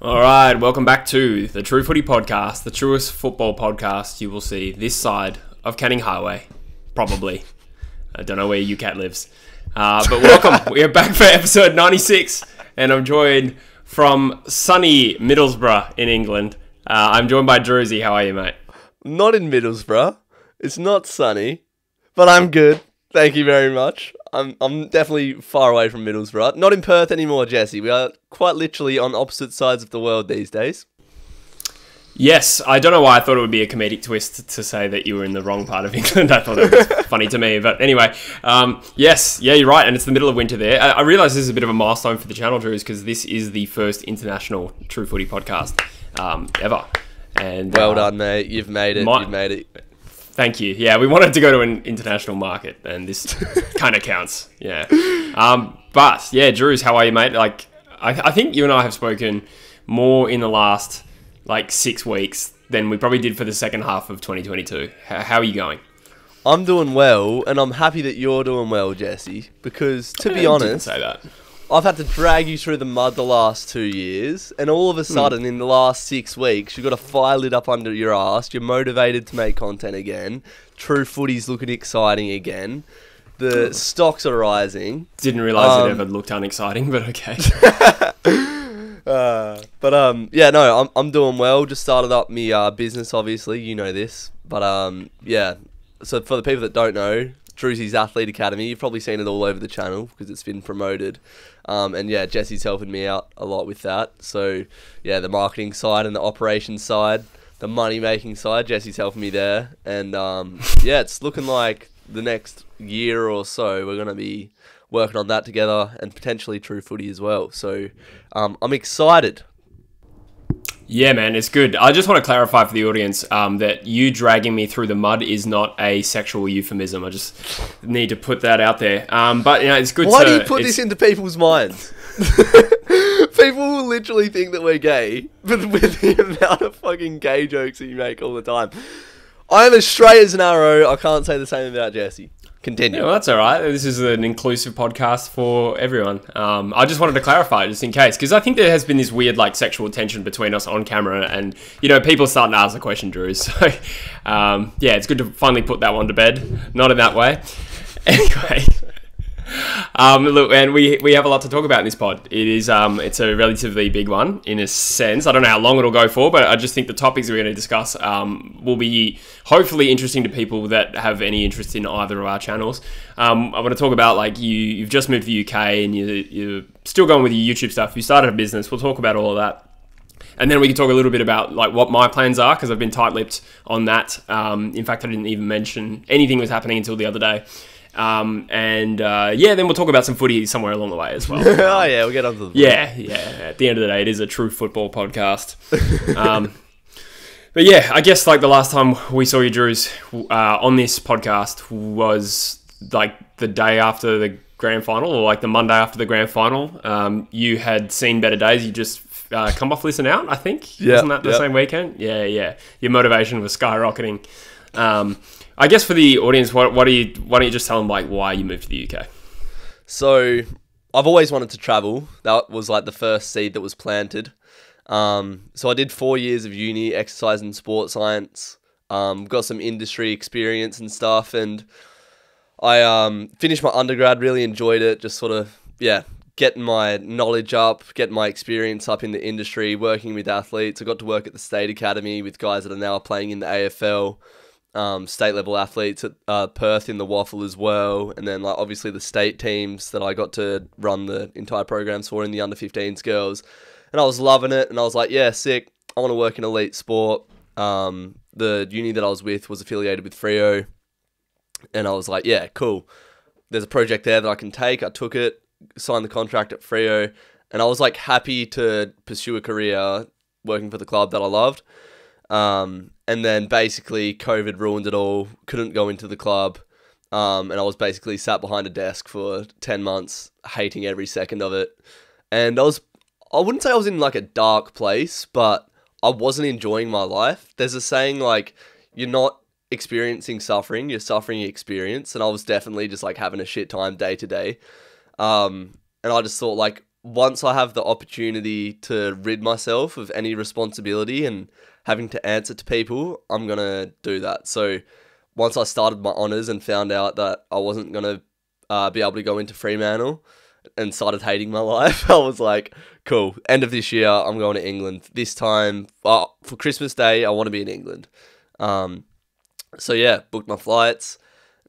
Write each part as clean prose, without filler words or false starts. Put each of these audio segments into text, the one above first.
All right, welcome back to the True Footy Podcast, the truest football podcast you will see this side of Canning Highway, probably. I don't know where Ucat lives, but welcome. We are back for episode 96, and I'm joined from sunny Middlesbrough in England. I'm joined by Drewzy. How are you, mate? Not in Middlesbrough. It's not sunny, but I'm good. Thank you very much. I'm definitely far away from Middlesbrough. Not in Perth anymore, Jesse. We are quite literally on opposite sides of the world these days. Yes, I don't know why I thought it would be a comedic twist to say that you were in the wrong part of England. I thought it was funny to me. But anyway, yes, yeah, you're right. And it's the middle of winter there. I realise this is a bit of a milestone for the channel, Drews, because this is the first international True Footy podcast ever. And well done, mate. You've made it. You've made it. Thank you. Yeah, we wanted to go to an international market, and this kind of counts. Yeah. But, yeah, Drews, how are you, mate? Like, I think you and I have spoken more in the last, like, 6 weeks than we probably did for the second half of 2022. How are you going? I'm doing well, and I'm happy that you're doing well, Jesse, because, to be honest, I didn't say that. I've had to drag you through the mud the last 2 years, and all of a sudden, in the last 6 weeks, you've got a fire lit up under your ass, you're motivated to make content again, True Footy's looking exciting again, the stocks are rising. Didn't realise it ever looked unexciting, but okay. Yeah, no, I'm doing well, just started up my business, obviously, you know this, but yeah, so for the people that don't know, Drewzy's Athlete Academy. You've probably seen it all over the channel because it's been promoted. And yeah, Jesse's helping me out a lot with that. So yeah, the marketing side and the operations side, the money-making side, Jesse's helping me there. And yeah, it's looking like the next year or so we're going to be working on that together and potentially True Footy as well. So I'm excited. Yeah, man, it's good. I just want to clarify for the audience that you dragging me through the mud is not a sexual euphemism. I just need to put that out there. But, you know, it's good to... Why do you put this into people's minds? People will literally think that we're gay, but with the amount of fucking gay jokes that you make all the time. I'm as straight as an arrow. I can't say the same about Jesse. Continue. Yeah, well, that's all right. This is an inclusive podcast for everyone. I just wanted to clarify, just in case, because I think there has been this weird, like, sexual tension between us on camera, and you know, people starting to ask the question, Drew. So, yeah, it's good to finally put that one to bed. Not in that way. Anyway, look, and we have a lot to talk about in this pod. It is it's a relatively big one in a sense. I don't know how long it'll go for, but I just think the topics that we're going to discuss will be hopefully interesting to people that have any interest in either of our channels. I want to talk about, like, you've just moved to the UK and you're still going with your YouTube stuff. You started a business. We'll talk about all of that. And then we can talk a little bit about, like, what my plans are, because I've been tight-lipped on that. In fact, I didn't even mention anything was happening until the other day. Yeah, then we'll talk about some footy somewhere along the way as well. Oh, yeah, we'll get on to the... Yeah, at the end of the day, it is a true football podcast. But, yeah, I guess, like, the last time we saw you, Drews, on this podcast was, like, the day after the grand final, or, like, the Monday after the grand final. You had seen better days. You just come off listen out, I think. Yep, wasn't that the same weekend? Yeah, yeah. Your motivation was skyrocketing. I guess for the audience, why don't you just tell them, like, why you moved to the UK? So I've always wanted to travel. That was, like, the first seed that was planted. So I did 4 years of uni, exercise and sports science, got some industry experience and stuff. And I finished my undergrad, really enjoyed it, just sort of, yeah, getting my knowledge up, getting my experience up in the industry, working with athletes. I got to work at the State Academy with guys that are now playing in the AFL. State level athletes at Perth in the Waffle as well, and then, like, obviously the state teams that I got to run the entire programs for in the under-15s girls, and I was loving it, and I was like, yeah, sick, I want to work in elite sport. The uni that I was with was affiliated with Freo, and I was like, yeah, cool, there's a project there that I can take. I took it, signed the contract at Freo, and I was, like, happy to pursue a career working for the club that I loved. And then basically COVID ruined it all, couldn't go into the club, and I was basically sat behind a desk for 10 months, hating every second of it. And I wouldn't say I was in, like, a dark place, but I wasn't enjoying my life. There's a saying, like, you're not experiencing suffering, you're suffering experience, and I was definitely just, like, having a shit time day to day. And I just thought, like, once I have the opportunity to rid myself of any responsibility and having to answer to people, I'm going to do that. So once I started my honours and found out that I wasn't going to be able to go into Fremantle and started hating my life, I was like, cool, end of this year, I'm going to England. This time, for Christmas Day, I want to be in England. So yeah, booked my flights.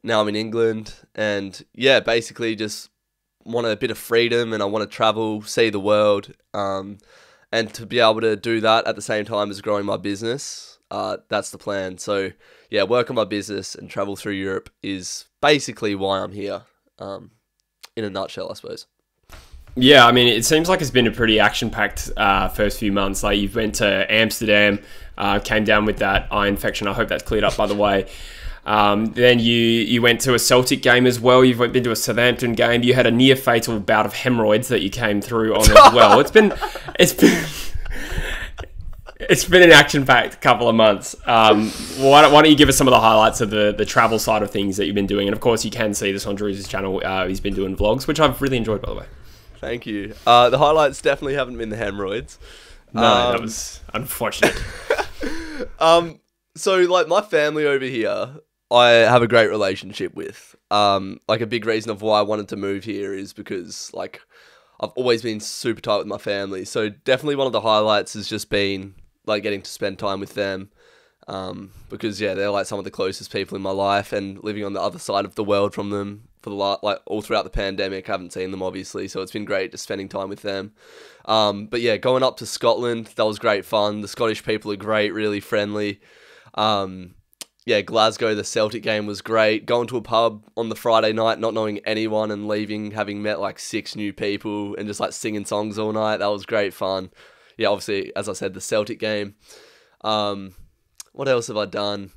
Now I'm in England, and yeah, basically just want a bit of freedom, and I want to travel, see the world, and to be able to do that at the same time as growing my business, that's the plan. So yeah, work on my business and travel through Europe is basically why I'm here, in a nutshell, I suppose. Yeah, I mean, it seems like it's been a pretty action-packed first few months. Like, you've went to Amsterdam, came down with that eye infection. I hope that's cleared up, by the way. Then you went to a Celtic game as well. You've been to a Southampton game. You had a near fatal bout of hemorrhoids that you came through on as well. It's been an action-packed couple of months. Why don't you give us some of the highlights of the travel side of things that you've been doing? And of course, you can see this on Drew's channel. He's been doing vlogs, which I've really enjoyed, by the way. Thank you. The highlights definitely haven't been the hemorrhoids. No, that was unfortunate. So, like, my family over here, I have a great relationship with. Like, a big reason of why I wanted to move here is because, like, I've always been super tight with my family. So, definitely one of the highlights has just been, like, getting to spend time with them. Because, yeah, they're, like, some of the closest people in my life, and living on the other side of the world from them for the all throughout the pandemic. I haven't seen them, obviously, so it's been great just spending time with them. But, yeah, going up to Scotland, that was great fun. The Scottish people are great, really friendly. Yeah, Glasgow, the Celtic game was great. Going to a pub on the Friday night, not knowing anyone, and leaving, having met, like, 6 new people, and just, like, singing songs all night. That was great fun. Yeah, obviously, as I said, the Celtic game. What else have I done?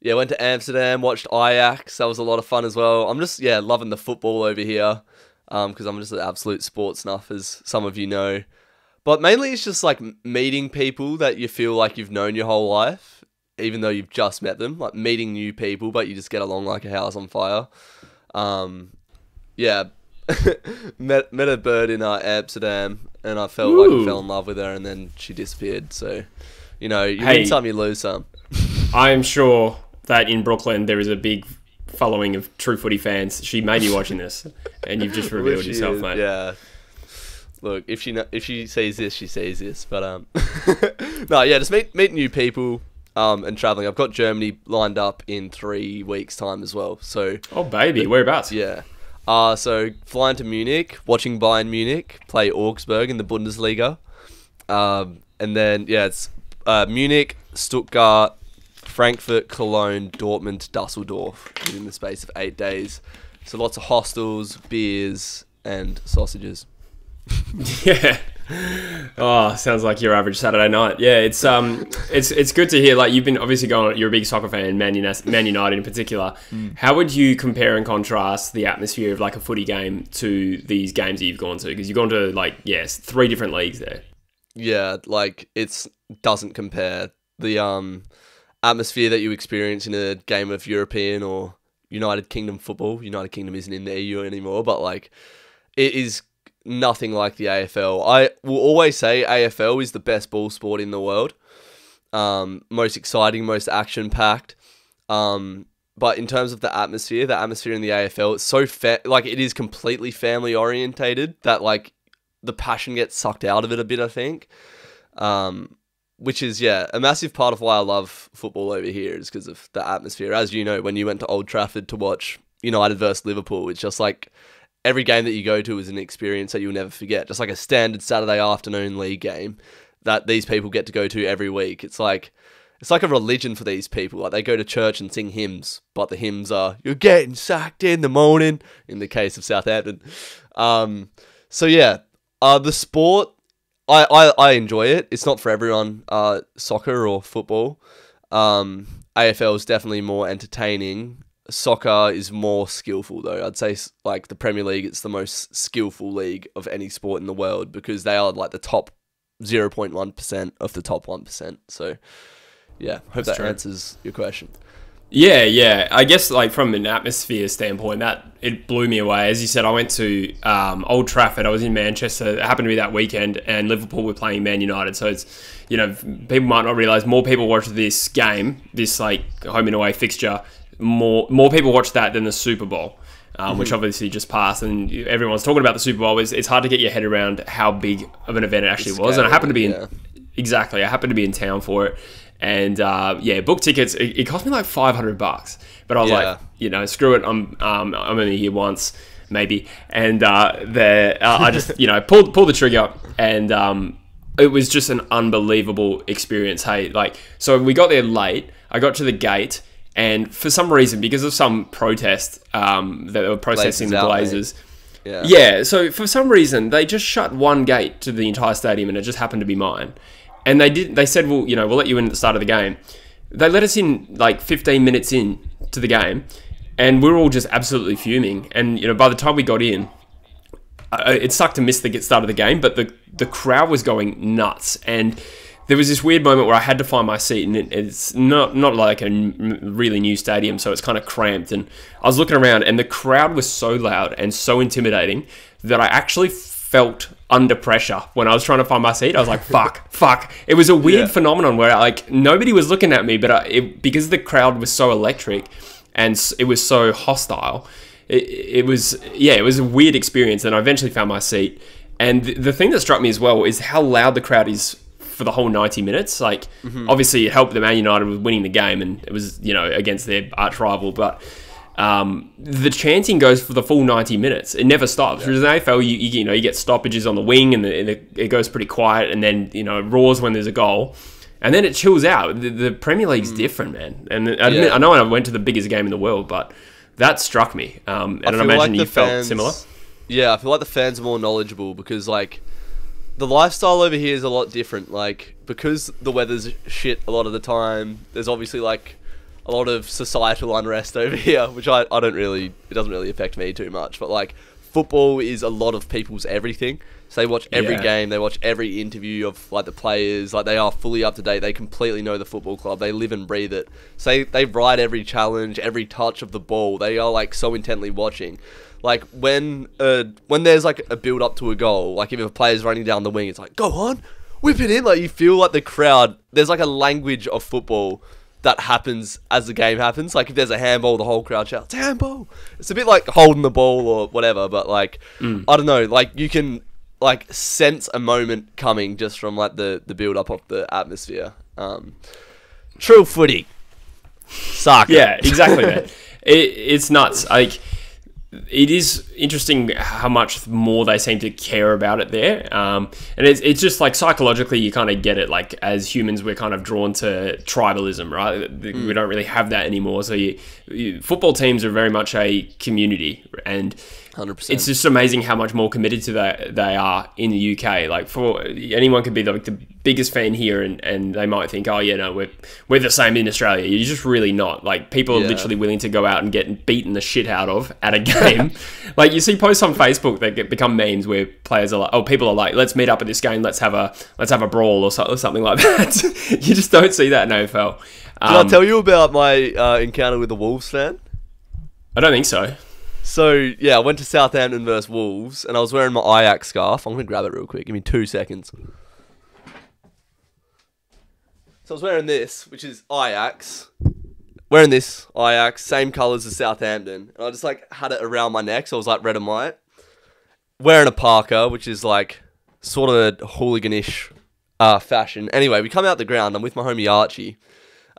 Yeah, went to Amsterdam, watched Ajax. That was a lot of fun as well. I'm just, yeah, loving the football over here, because I'm just an absolute sports snuff, as some of you know. But mainly it's just, like, meeting people that you feel like you've known your whole life, even though you've just met them. Like, meeting new people, but you just get along like a house on fire. Yeah, met a bird in Amsterdam, and I felt like I fell in love with her, and then she disappeared. So, you know, you win some, you lose some. I am sure that in Brooklyn there is a big following of True Footy fans. She may be watching this, and you've just revealed yourself, mate. Yeah. Look, if she sees this, she sees this. But no, yeah, just meet new people, and traveling. I've got Germany lined up in 3 weeks' time as well. So whereabouts? Yeah. So flying to Munich, watching Bayern Munich play Augsburg in the Bundesliga, and then yeah, it's Munich, Stuttgart, Frankfurt, Cologne, Dortmund, Dusseldorf within the space of 8 days. So lots of hostels, beers, and sausages. Yeah. Oh, sounds like your average Saturday night. Yeah, it's good to hear. Like, you've been obviously going. You're a big soccer fan, Man United in particular. How would you compare and contrast the atmosphere of like a footy game to these games that you've gone to? Because you've gone to like 3 different leagues there. Yeah, like doesn't compare. The atmosphere that you experience in a game of European or United Kingdom football. United Kingdom isn't in the EU anymore, but like it is nothing like the AFL. I will always say AFL is the best ball sport in the world. Most exciting, most action-packed. But in terms of the atmosphere in the AFL, it's so like it is completely family orientated that like the passion gets sucked out of it a bit, I think. Which is, yeah, a massive part of why I love football over here is because of the atmosphere. As you know, when you went to Old Trafford to watch United versus Liverpool, it's just like every game that you go to is an experience that you'll never forget. Just like a standard Saturday afternoon league game that these people get to go to every week. It's like a religion for these people. Like, they go to church and sing hymns, but the hymns are, "You're getting sacked in the morning," in the case of Southampton. So, yeah, the sport, I enjoy it. It's not for everyone, soccer or football. AFL is definitely more entertaining. Soccer is more skillful, though. I'd say, like, the Premier League, it's the most skillful league of any sport in the world because they are, like, the top 0.1% of the top 1%. So, yeah, hope that answers your question. Yeah. I guess like from an atmosphere standpoint, that it blew me away. As you said, I went to Old Trafford. I was in Manchester. It happened to be that weekend, and Liverpool were playing Man United. So it's, you know, people might not realise more people watched this game, this like home and away fixture. More people watched that than the Super Bowl, which obviously just passed, and everyone's talking about the Super Bowl. It's hard to get your head around how big of an event it actually was. And I happened to be I happened to be in town for it. And yeah, book tickets. It cost me like $500, but I was like, you know, screw it. I'm only here once, maybe. And I just, you know, pulled the trigger, and it was just an unbelievable experience. Hey, like, so we got there late. I got to the gate, and for some reason, because of some protest that they were protesting the Blazers. Yeah. So for some reason, they just shut one gate to the entire stadium, and it just happened to be mine. And they did. They said, "Well, you know, we'll let you in at the start of the game." They let us in like 15 minutes in to the game, and we were all just absolutely fuming. And you know, by the time we got in, it sucked to miss the start of the game, but the crowd was going nuts. And there was this weird moment where I had to find my seat, and it's not like a really new stadium, so it's kind of cramped. And I was looking around, and the crowd was so loud and so intimidating that I actually felt under pressure when I was trying to find my seat. I was like, fuck. It was a weird phenomenon where like nobody was looking at me, but because the crowd was so electric and it was so hostile, it was a weird experience. And I eventually found my seat. And the thing that struck me as well is how loud the crowd is for the whole 90 minutes. Like, obviously it helped that Man United with winning the game, and it was, you know, against their arch rival, but the chanting goes for the full 90 minutes. It never stops. Because in AFL, you know, you get stoppages on the wing, and it goes pretty quiet, and then, you know, it roars when there's a goal, and then it chills out. The Premier League's different, man. And I know I went to the biggest game in the world, but that struck me. And I imagine like you felt similar. Yeah, I feel like the fans are more knowledgeable because, like, the lifestyle over here is a lot different. Like, because the weather's shit a lot of the time, there's obviously, like, a lot of societal unrest over here, which I don't really, it doesn't really affect me too much, but like football is a lot of people's everything. So they watch every game, they watch every interview of like the players, like they are fully up to date, they completely know the football club, they live and breathe it. So they ride every challenge, every touch of the ball, they are like so intently watching. Like when there's like a build up to a goal, like if a player's running down the wing, it's like, go on, whip it in. Like you feel like the crowd, there's like a language of football that happens as the game happens. Like if there's a handball, the whole crowd shouts handball. It's a bit like holding the ball or whatever, but like I don't know, like you can like sense a moment coming just from like the build up of the atmosphere. True footy soccer. Yeah, exactly. Man. It's nuts. Like it is interesting how much more they seem to care about it there. And it's just like psychologically, you kind of get it. Like as humans, we're kind of drawn to tribalism, right? We don't really have that anymore. So football teams are very much a community, and 100%. It's just amazing how much more committed to that they are in the UK. Like for anyone could be like the biggest fan here, and they might think, oh yeah, no, we're the same in Australia. You're just really not. Like people are literally willing to go out and get beaten the shit out of at a game. Like you see posts on Facebook that become memes where players are like, oh, people are like, let's meet up at this game, let's have a brawl or something like that. You just don't see that in AFL. Did I tell you about my encounter with the Wolves fan? I don't think so. So, yeah, I went to Southampton versus Wolves, and I was wearing my Ajax scarf. I'm going to grab it real quick. Give me 2 seconds. So I was wearing this, which is Ajax. Wearing this, Ajax, same colours as Southampton. And I just, like, had it around my neck, so I was, like, red and white. Wearing a parka, which is, like, sort of hooliganish fashion. Anyway, we come out the ground. I'm with my homie Archie.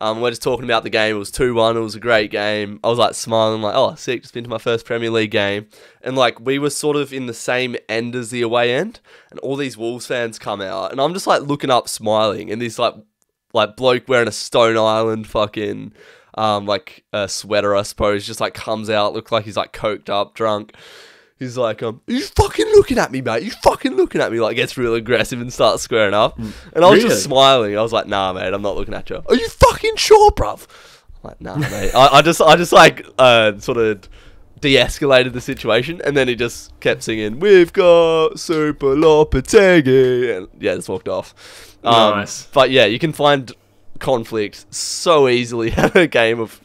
We're just talking about the game. It was 2-1. It was a great game. I was like smiling, like, oh, sick, just been to my first Premier League game. And like, we were sort of in the same end as the away end. And all these Wolves fans come out. And I'm just like looking up, smiling. And this like bloke wearing a Stone Island fucking, like a sweater, I suppose, just like comes out, looked like he's like coked up, drunk. He's like, are you fucking looking at me, mate? You fucking looking at me? Like, gets real aggressive and starts squaring up. And I was just smiling. I was like, nah, mate, I'm not looking at you. Are you fucking sure, bruv? I'm like, nah, mate. I just like, sort of de-escalated the situation. And then he just kept singing, we've got Super Lopetegui. And yeah, just walked off. Nice. But yeah, you can find conflict so easily at a game of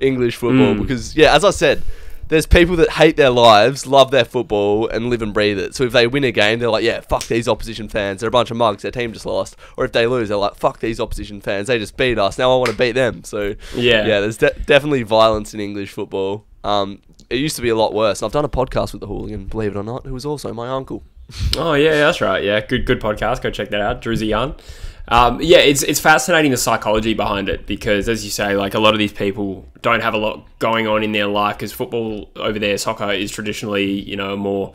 English football because, yeah, as I said, there's people that hate their lives, love their football, and live and breathe it. So if they win a game, they're like, yeah, fuck these opposition fans. They're a bunch of mugs. Their team just lost. Or if they lose, they're like, fuck these opposition fans. They just beat us. Now I want to beat them. So, yeah, there's definitely violence in English football. It used to be a lot worse. I've done a podcast with the hooligan, believe it or not, who was also my uncle. Oh, yeah, that's right. Yeah, good podcast. Go check that out. Drewzy Yarn. Yeah, it's fascinating, the psychology behind it, because as you say, like, a lot of these people don't have a lot going on in their life, because football over there, soccer, is traditionally, you know, a more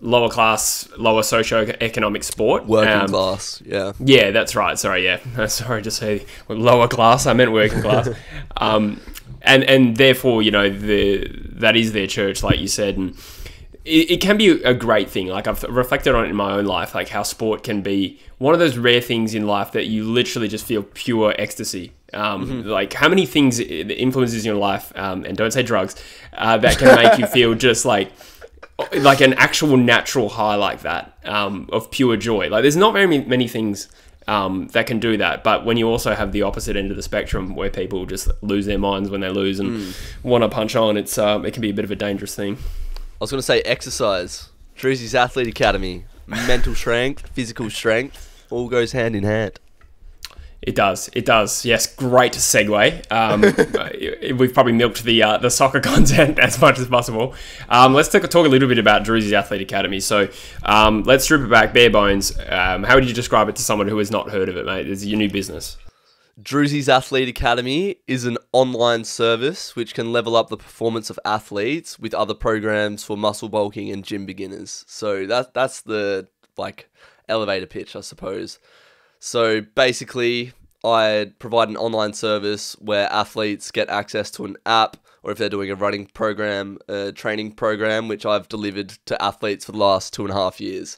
lower class, lower socio-economic sport. Working class, yeah. Yeah, that's right. Sorry, yeah. Sorry to say lower class. I meant working class. And therefore, you know, that is their church, like you said, and it can be a great thing. Like, I've reflected on it in my own life, like how sport can be one of those rare things in life that you literally just feel pure ecstasy. Like, how many things influences your life, and don't say drugs, that can make you feel just like an actual natural high like that, of pure joy. Like, there's not very many things that can do that. But when you also have the opposite end of the spectrum, where people just lose their minds when they lose and want to punch on, it's it can be a bit of a dangerous thing. I was going to say exercise. Drewzy's Athlete Academy. Mental strength, physical strength, all goes hand in hand. It does. It does. Yes, great segue. We've probably milked the soccer content as much as possible. Let's talk a little bit about Drewzy's Athlete Academy. So let's strip it back, bare bones. How would you describe it to someone who has not heard of it, mate? It's your new business. Drewzy's Athlete Academy is an online service which can level up the performance of athletes with other programs for muscle bulking and gym beginners. So that's the, like, elevator pitch, I suppose. So basically, I provide an online service where athletes get access to an app, or if they're doing a running program, a training program, which I've delivered to athletes for the last 2.5 years.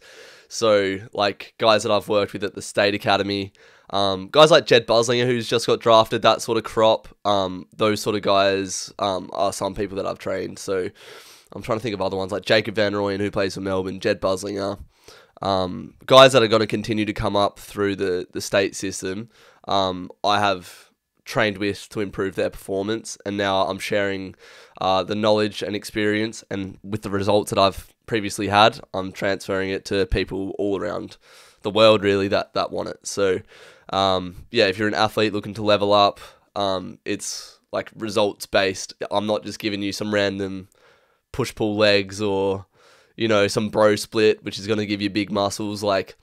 So, like, guys that I've worked with at the State Academy, guys like Jed Bouzelinger, who's just got drafted, that sort of crop, those sort of guys are some people that I've trained. So I'm trying to think of other ones, like Jacob Van Rooyen, who plays for Melbourne, Jed Bouzelinger, guys that are going to continue to come up through the state system. I have trained with to improve their performance, and now I'm sharing the knowledge and experience, and with the results that I've previously had, I'm transferring it to people all around the world, really, that want it. So yeah, if you're an athlete looking to level up, it's like results based. I'm not just giving you some random push-pull legs or, you know, some bro split, which is going to give you big muscles. Like,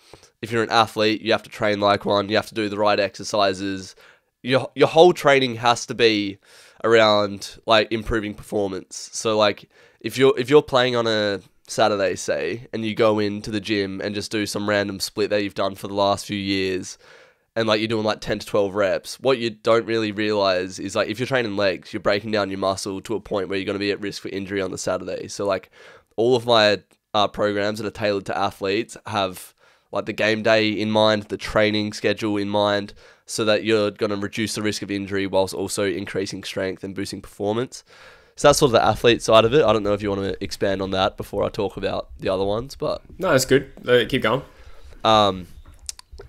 if you're an athlete, you have to train like one. You have to do the right exercises. Your whole training has to be around, like, improving performance. So, like, if you're playing on a Saturday, say, and you go into the gym and just do some random split that you've done for the last few years, and, like, you're doing, like, 10 to 12 reps, what you don't really realize is, like, if you're training legs, you're breaking down your muscle to a point where you're going to be at risk for injury on the Saturday. So, like, all of my programs that are tailored to athletes have, like, the game day in mind, the training schedule in mind, so that you're going to reduce the risk of injury whilst also increasing strength and boosting performance. So that's sort of the athlete side of it. I don't know if you want to expand on that before I talk about the other ones, but... No, that's good. Keep going.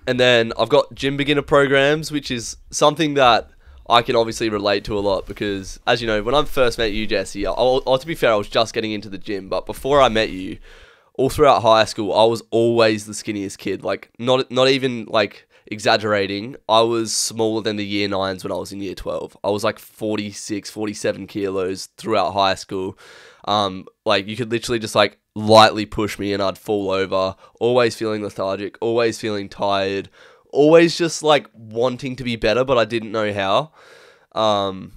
And then I've got gym beginner programs, which is something that I can obviously relate to a lot because, as you know, when I first met you, Jesse, to be fair, I was just getting into the gym, but before I met you, all throughout high school, I was always the skinniest kid. Like, not even, like, exaggerating, I was smaller than the year 9s when I was in year 12. I was like 46, 47 kilos throughout high school. Like, you could literally just, like, lightly push me and I'd fall over, always feeling lethargic, always feeling tired, always just, like, wanting to be better, but I didn't know how. And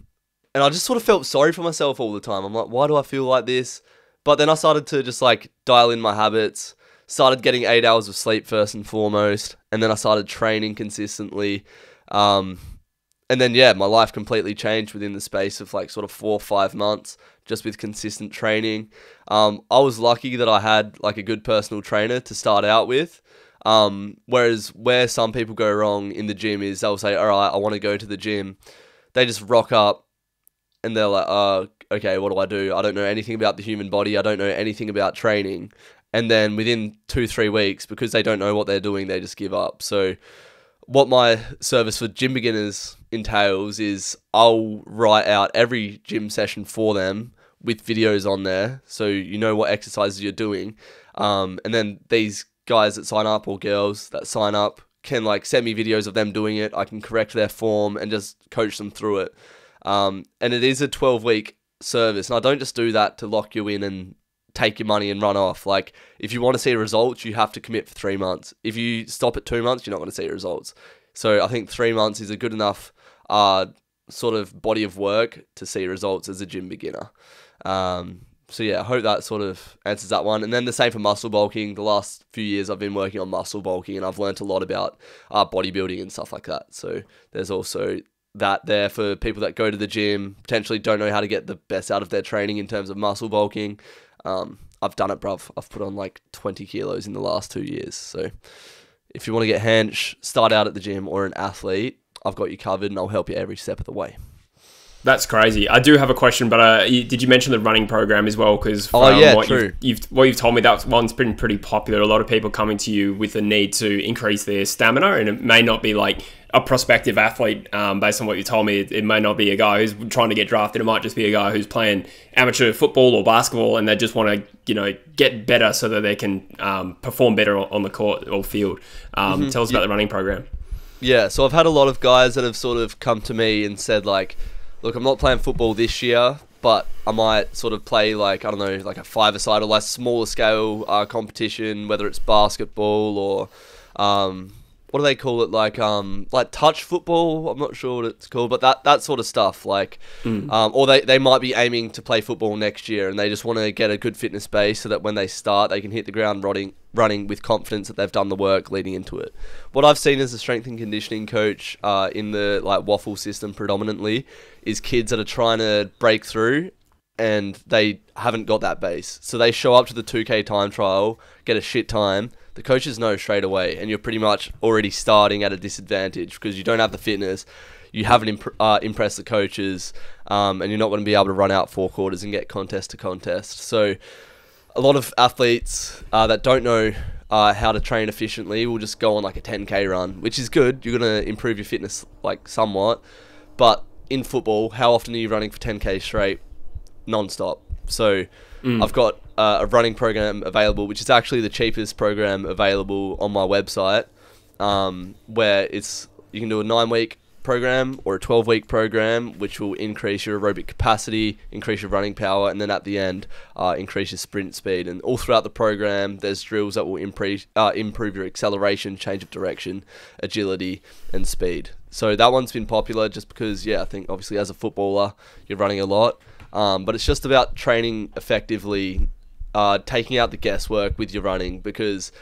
I just sort of felt sorry for myself all the time. I'm like, why do I feel like this? But then I started to just, like, dial in my habits, started getting 8 hours of sleep first and foremost, and then I started training consistently. And then, yeah, my life completely changed within the space of, like, sort of 4 or 5 months, just with consistent training. I was lucky that I had, like, a good personal trainer to start out with. Whereas where some people go wrong in the gym is they'll say, all right, I want to go to the gym. They just rock up and they're like, okay, what do? I don't know anything about the human body. I don't know anything about training. And then within 2-3 weeks, because they don't know what they're doing, they just give up. So what my service for gym beginners entails is I'll write out every gym session for them with videos on there, so you know what exercises you're doing. And then these guys that sign up, or girls that sign up, can like send me videos of them doing it. I can correct their form and just coach them through it. And it is a 12-week service, and I don't just do that to lock you in and take your money and run off. Like, if you want to see results, you have to commit for 3 months. If you stop at 2 months, you're not going to see results. So I think 3 months is a good enough sort of body of work to see results as a gym beginner. So yeah, I hope that sort of answers that one. And then the same for muscle bulking. The last few years I've been working on muscle bulking, and I've learnt a lot about bodybuilding and stuff like that. So there's also that there for people that go to the gym, potentially don't know how to get the best out of their training in terms of muscle bulking. I've done it, bruv. I've put on like 20 kilos in the last 2 years. So if you want to get hench, start out at the gym or an athlete, I've got you covered, and I'll help you every step of the way. That's crazy. I do have a question, but did you mention the running program as well? Because from what you've told me, that one's been pretty popular. A lot of people coming to you with a need to increase their stamina, and it may not be like a prospective athlete. Based on what you told me, it may not be a guy who's trying to get drafted. It might just be a guy who's playing amateur football or basketball, and they just want to, you know, get better so that they can perform better on the court or field. Tell us about the running program. Yeah, so I've had a lot of guys that have sort of come to me and said like, look, I'm not playing football this year, but I might sort of play like, I don't know, like a five-a-side or like smaller scale competition, whether it's basketball or what do they call it, like touch football. I'm not sure what it's called, but that sort of stuff. Like, or they might be aiming to play football next year, and they just want to get a good fitness base so that when they start, they can hit the ground running with confidence that they've done the work leading into it. What I've seen as a strength and conditioning coach in the like waffle system predominantly is kids that are trying to break through and they haven't got that base. So they show up to the 2K time trial, get a shit time. The coaches know straight away, and you're pretty much already starting at a disadvantage because you don't have the fitness. You haven't impressed the coaches, and you're not going to be able to run out four quarters and get contest to contest. So a lot of athletes that don't know how to train efficiently will just go on like a 10K run, which is good. You're going to improve your fitness like somewhat. But in football, how often are you running for 10K straight? Non-stop. So I've got a running program available, which is actually the cheapest program available on my website, where it's, you can do a 9-week program or a 12-week program, which will increase your aerobic capacity, increase your running power, and then at the end, increase your sprint speed. And all throughout the program, there's drills that will improve your acceleration, change of direction, agility, and speed. So that one's been popular just because, yeah, I think obviously as a footballer, you're running a lot. But it's just about training effectively, taking out the guesswork with your running, because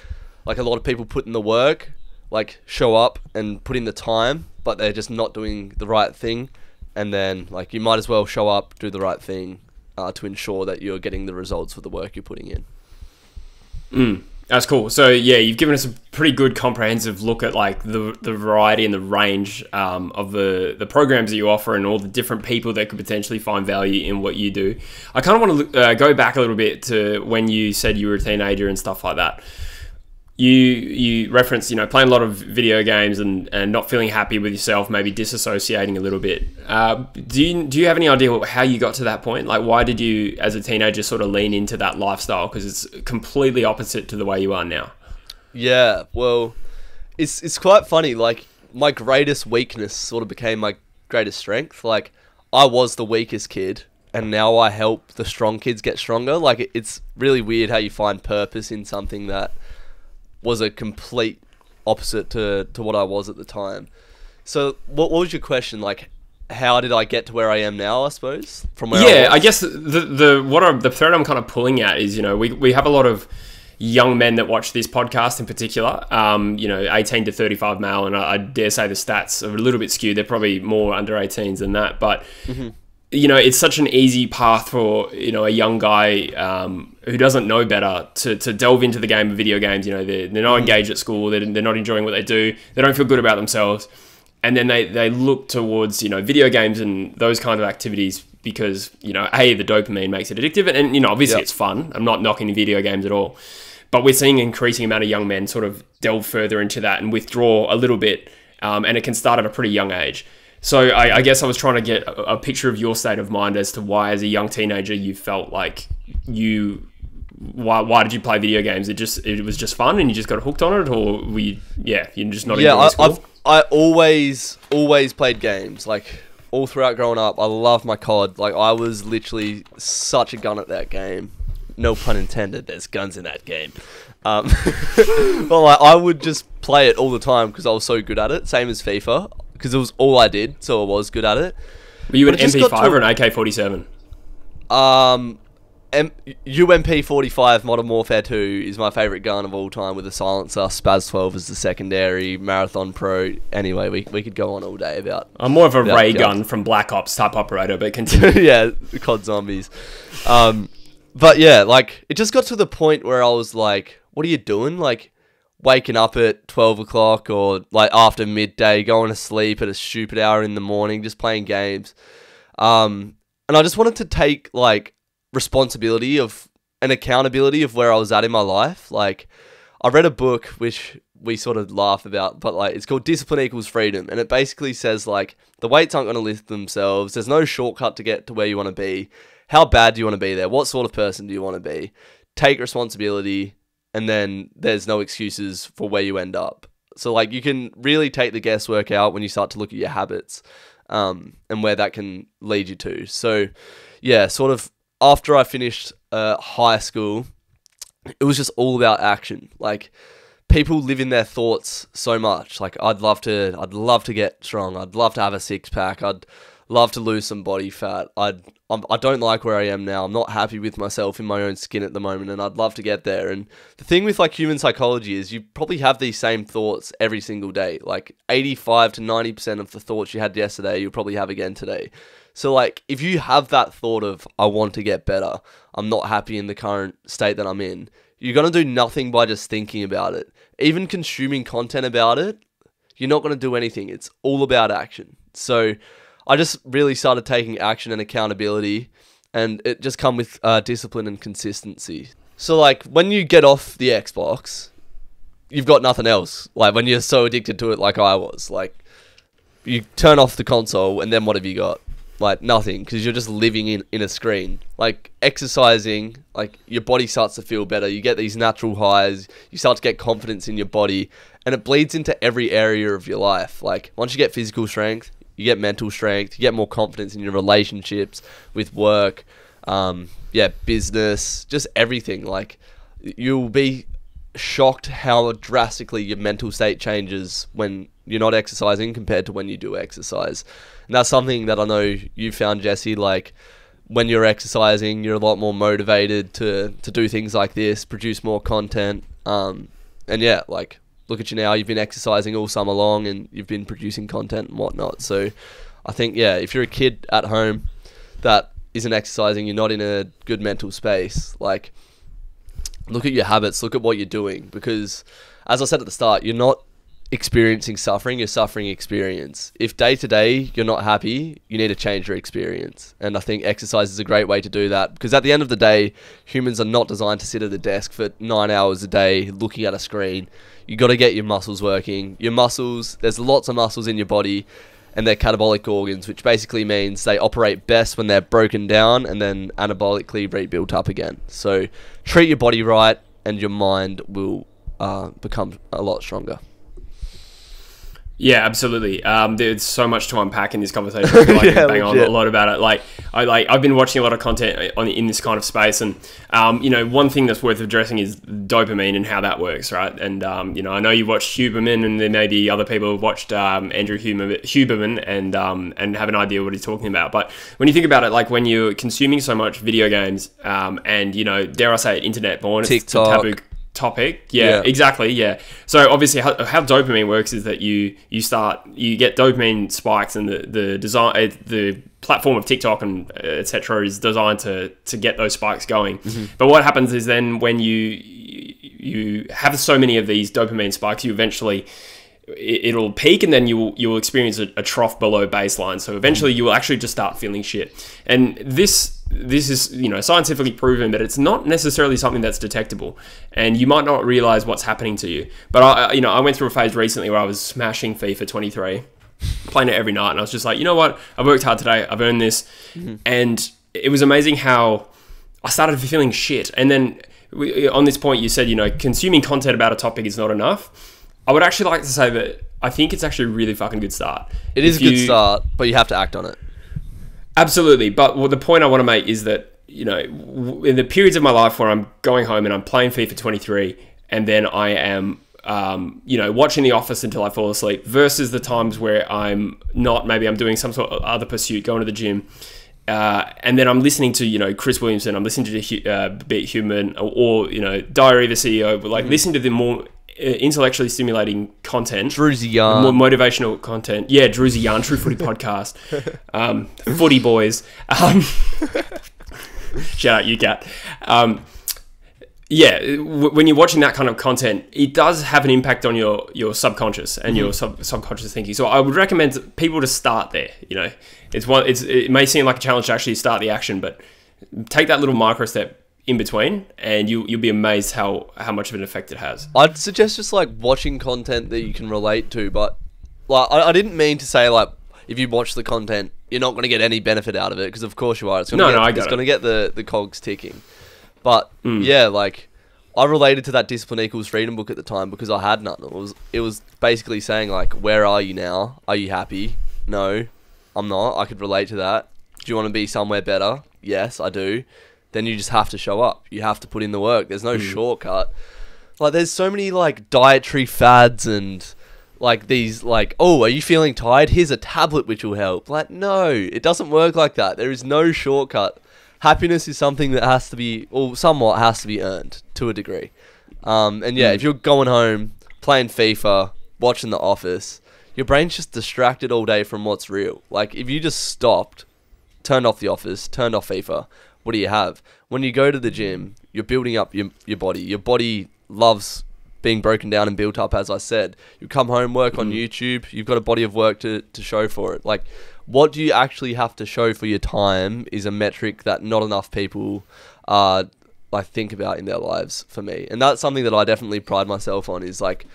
like a lot of people put in the work, like show up and put in the time, but they're just not doing the right thing. And then like you might as well show up, do the right thing to ensure that you're getting the results for the work you're putting in. That's cool. So yeah, you've given us a pretty good comprehensive look at like the variety and the range of the programs that you offer and all the different people that could potentially find value in what you do. I kind of want to go back a little bit to when you said you were a teenager and stuff like that. You referenced, you know, playing a lot of video games and not feeling happy with yourself, maybe disassociating a little bit. Do you have any idea how you got to that point? Like, why did you, as a teenager, sort of lean into that lifestyle? Because it's completely opposite to the way you are now. Yeah, well, it's quite funny. Like, my greatest weakness sort of became my greatest strength. Like, I was the weakest kid, and now I help the strong kids get stronger. Like, it's really weird how you find purpose in something that was a complete opposite to what I was at the time. So what was your question? Like, how did I get to where I am now, I suppose? From where I guess the thread I'm kind of pulling at is, you know, we have a lot of young men that watch this podcast in particular, you know, 18 to 35 male, and I dare say the stats are a little bit skewed. They're probably more under 18s than that, but you know, it's such an easy path for, you know, a young guy who doesn't know better to delve into the game of video games. You know, they're not engaged at school. They're not enjoying what they do. They don't feel good about themselves. And then they look towards, you know, video games and those kind of activities because, you know, A, the dopamine makes it addictive. And you know, obviously it's fun. I'm not knocking video games at all. But we're seeing an increasing amount of young men sort of delve further into that and withdraw a little bit and it can start at a pretty young age. So I guess I was trying to get a picture of your state of mind as to why, as a young teenager, you felt like you... Why did you play video games? It was just fun, and you just got hooked on it, or we you're just not into school? I always played games, like all throughout growing up. I loved my COD. Like I was literally such a gun at that game. No pun intended. There's guns in that game. But like I would just play it all the time because I was so good at it. Same as FIFA, because it was all I did, so I was good at it. Were you an MP5 or an AK-47? UMP45 Modern Warfare 2 is my favourite gun of all time, with a silencer. Spaz 12 is the secondary, Marathon Pro. Anyway, we could go on all day about... I'm more of a ray gun from Black Ops type operator, but continue. Yeah, COD Zombies. But yeah, like, it just got to the point where I was like, what are you doing? Like, waking up at 12 o'clock or, like, after midday, going to sleep at a stupid hour in the morning, just playing games. And I just wanted to take, like, responsibility of and accountability of where I was at in my life. Like, I read a book which we sort of laugh about, but like it's called Discipline Equals Freedom, and it basically says like the weights aren't going to lift themselves. There's no shortcut to get to where you want to be. How bad do you want to be there? What sort of person do you want to be? Take responsibility, and then there's no excuses for where you end up. So like you can really take the guesswork out when you start to look at your habits and where that can lead you to. So yeah, sort of after I finished high school, it was just all about action. Like, people live in their thoughts so much. Like, I'd love to get strong. I'd love to have a six-pack. I'd love to lose some body fat. I don't like where I am now. I'm not happy with myself in my own skin at the moment, and I'd love to get there. And the thing with, like, human psychology is you probably have these same thoughts every single day. Like, 85 to 90% of the thoughts you had yesterday, you'll probably have again today. So, like, if you have that thought of, I want to get better, I'm not happy in the current state that I'm in, you're going to do nothing by just thinking about it. Even consuming content about it, you're not going to do anything. It's all about action. So, I just really started taking action and accountability, and it just come with discipline and consistency. So, like, when you get off the Xbox, you've got nothing else. Like, when you're so addicted to it like I was. Like, you turn off the console, and then what have you got? Like, nothing, because you're just living in a screen. Like, exercising, like, your body starts to feel better. You get these natural highs. You start to get confidence in your body, and it bleeds into every area of your life. Like, once you get physical strength, you get mental strength. You get more confidence in your relationships, with work, business, just everything. Like, you'll be shocked how drastically your mental state changes when you're not exercising compared to when you do exercise. And that's something that I know you found, Jesse. Like, when you're exercising, you're a lot more motivated to do things like this, produce more content, and yeah, like, look at you now. You've been exercising all summer long, and you've been producing content and whatnot. So I think, yeah, if you're a kid at home that isn't exercising, you're not in a good mental space. Like, look at your habits, look at what you're doing, because as I said at the start, you're not experiencing suffering, you're suffering experience. If day to day you're not happy, you need to change your experience. And I think exercise is a great way to do that, because at the end of the day, humans are not designed to sit at a desk for 9 hours a day looking at a screen. You got to get your muscles working. Your muscles, there's lots of muscles in your body, and they're catabolic organs, which basically means they operate best when they're broken down and then anabolically rebuilt up again. So treat your body right, and your mind will become a lot stronger. Yeah, absolutely. There's so much to unpack in this conversation. I feel like bang on a lot about it. Like, I've been watching a lot of content in this kind of space, and you know, one thing that's worth addressing is dopamine and how that works, right? And you know, I know you watched Huberman, and there may be other people who've watched Andrew Huberman and have an idea what he's talking about. But when you think about it, like, when you're consuming so much video games, and you know, dare I say it, internet porn, TikTok. It's a taboo topic. Yeah, exactly. Yeah. So obviously how dopamine works is that you get dopamine spikes, and the platform of TikTok and etc. is designed to get those spikes going. Mm-hmm. But what happens is then when you have so many of these dopamine spikes, you eventually it'll peak, and then you'll experience a trough below baseline. So eventually you will actually just start feeling shit. And this is, you know, scientifically proven, but it's not necessarily something that's detectable, and you might not realize what's happening to you. But I went through a phase recently where I was smashing FIFA 23, playing it every night, and I was just like, you know what, I've worked hard today, I've earned this. And it was amazing how I started feeling shit. And then on this point you said, you know, consuming content about a topic is not enough. I would actually like to say that I think it's actually a really fucking good start. It is a good start, but you have to act on it. Absolutely. But the point I want to make is that, you know, in the periods of my life where I'm going home and I'm playing FIFA 23 and then I am, you know, watching The Office until I fall asleep, versus the times where I'm not, maybe I'm doing some sort of other pursuit, going to the gym, and then I'm listening to, you know, Chris Williamson, I'm listening to Be Human, or, you know, Diary of a CEO, but like listen to the more intellectually stimulating content, Drewzy's, more motivational content. Yeah, Drewzy's True Footy Podcast, Footy Boys. Shout out Ucat. Yeah, when you're watching that kind of content, it does have an impact on your subconscious and your subconscious thinking. So I would recommend people to start there. You know, it may seem like a challenge to actually start the action, but take that little micro step in between, and you'll be amazed how much of an effect it has. I'd suggest just like watching content that you can relate to, but like I didn't mean to say like if you watch the content you're not going to get any benefit out of it, because of course you are. It's going to get the cogs ticking. But yeah, like I related to that Discipline Equals Freedom book at the time because I had none. It was basically saying like, where are you now? Are you happy? No, I'm not. I could relate to that. Do you want to be somewhere better? Yes, I do. Then you just have to show up. You have to put in the work. There's no shortcut. Like, there's so many, like, dietary fads and, like, these, like, oh, are you feeling tired? Here's a tablet which will help. Like, no, it doesn't work like that. There is no shortcut. Happiness is something that has to be, or somewhat has to be earned to a degree. And, yeah, if you're going home, playing FIFA, watching The Office, your brain's just distracted all day from what's real. Like, if you just stopped, turned off The Office, turned off FIFA, what do you have? When you go to the gym, you're building up your body. Your body loves being broken down and built up, as I said. You come home, work on YouTube, you've got a body of work to show for it. Like, what do you actually have to show for your time is a metric that not enough people think about in their lives for me. And that's something that I definitely pride myself on, is like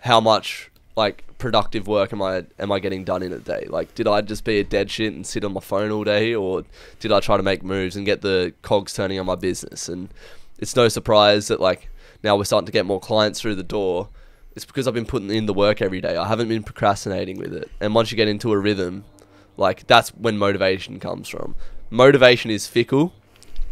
how much like productive work am I getting done in a day? Like, did I just be a dead shit and sit on my phone all day, or did I try to make moves and get the cogs turning on my business? And it's no surprise that like now we're starting to get more clients through the door. It's because I've been putting in the work every day. I haven't been procrastinating with it. And once you get into a rhythm, like that's when motivation comes from. Motivation is fickle.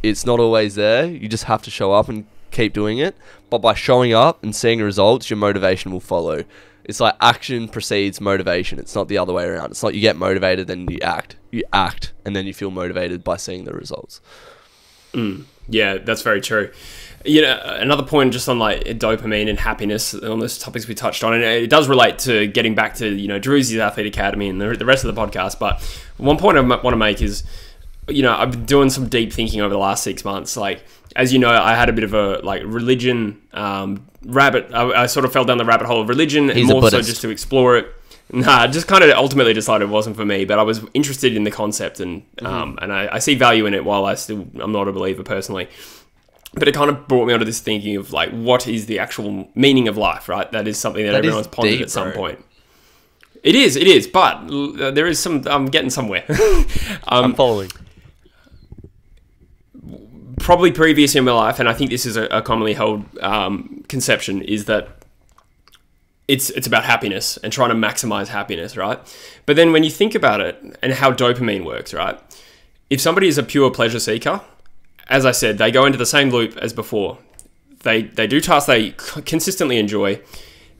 It's not always there. You just have to show up and keep doing it. But by showing up and seeing results, your motivation will follow. It's like action precedes motivation. It's not the other way around. It's not you get motivated, then you act. You act, and then you feel motivated by seeing the results. Yeah, that's very true. You know, another point just on like dopamine and happiness, on those topics we touched on, and it does relate to getting back to, you know, Drewzy's Athlete Academy and the rest of the podcast. But one point I want to make is, you know, I've been doing some deep thinking over the last 6 months. Like, as you know, I had a bit of a like religion rabbit. I sort of fell down the rabbit hole of religion, and more so just to explore it. Nah, just kind of ultimately decided it wasn't for me. But I was interested in the concept, and I see value in it. While I'm not a believer personally, but it kind of brought me onto this thinking of like, what is the actual meaning of life? Right, that is something that everyone's pondered deep, at some point. It is. But there is some. I'm getting somewhere. I'm following. Probably previous in my life, and I think this is a commonly held conception, is that it's about happiness and trying to maximize happiness, right? But then when you think about it and how dopamine works, right? If somebody is a pure pleasure seeker, as I said, they go into the same loop as before. They do tasks they consistently enjoy.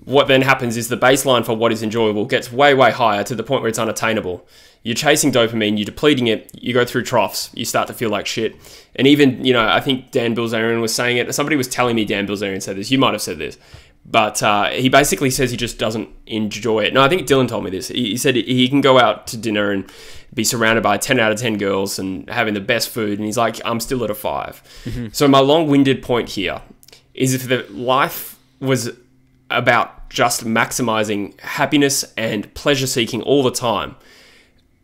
What then happens is the baseline for what is enjoyable gets way, way higher to the point where it's unattainable. You're chasing dopamine, you're depleting it, you go through troughs, you start to feel like shit. And even, you know, I think Dan Bilzerian was saying it, somebody was telling me Dan Bilzerian said this, you might have said this, but he basically says he just doesn't enjoy it. No, I think Dylan told me this. He said he can go out to dinner and be surrounded by 10 out of 10 girls and having the best food, and he's like, I'm still at a 5. So my long-winded point here is, if the life was about just maximizing happiness and pleasure seeking all the time,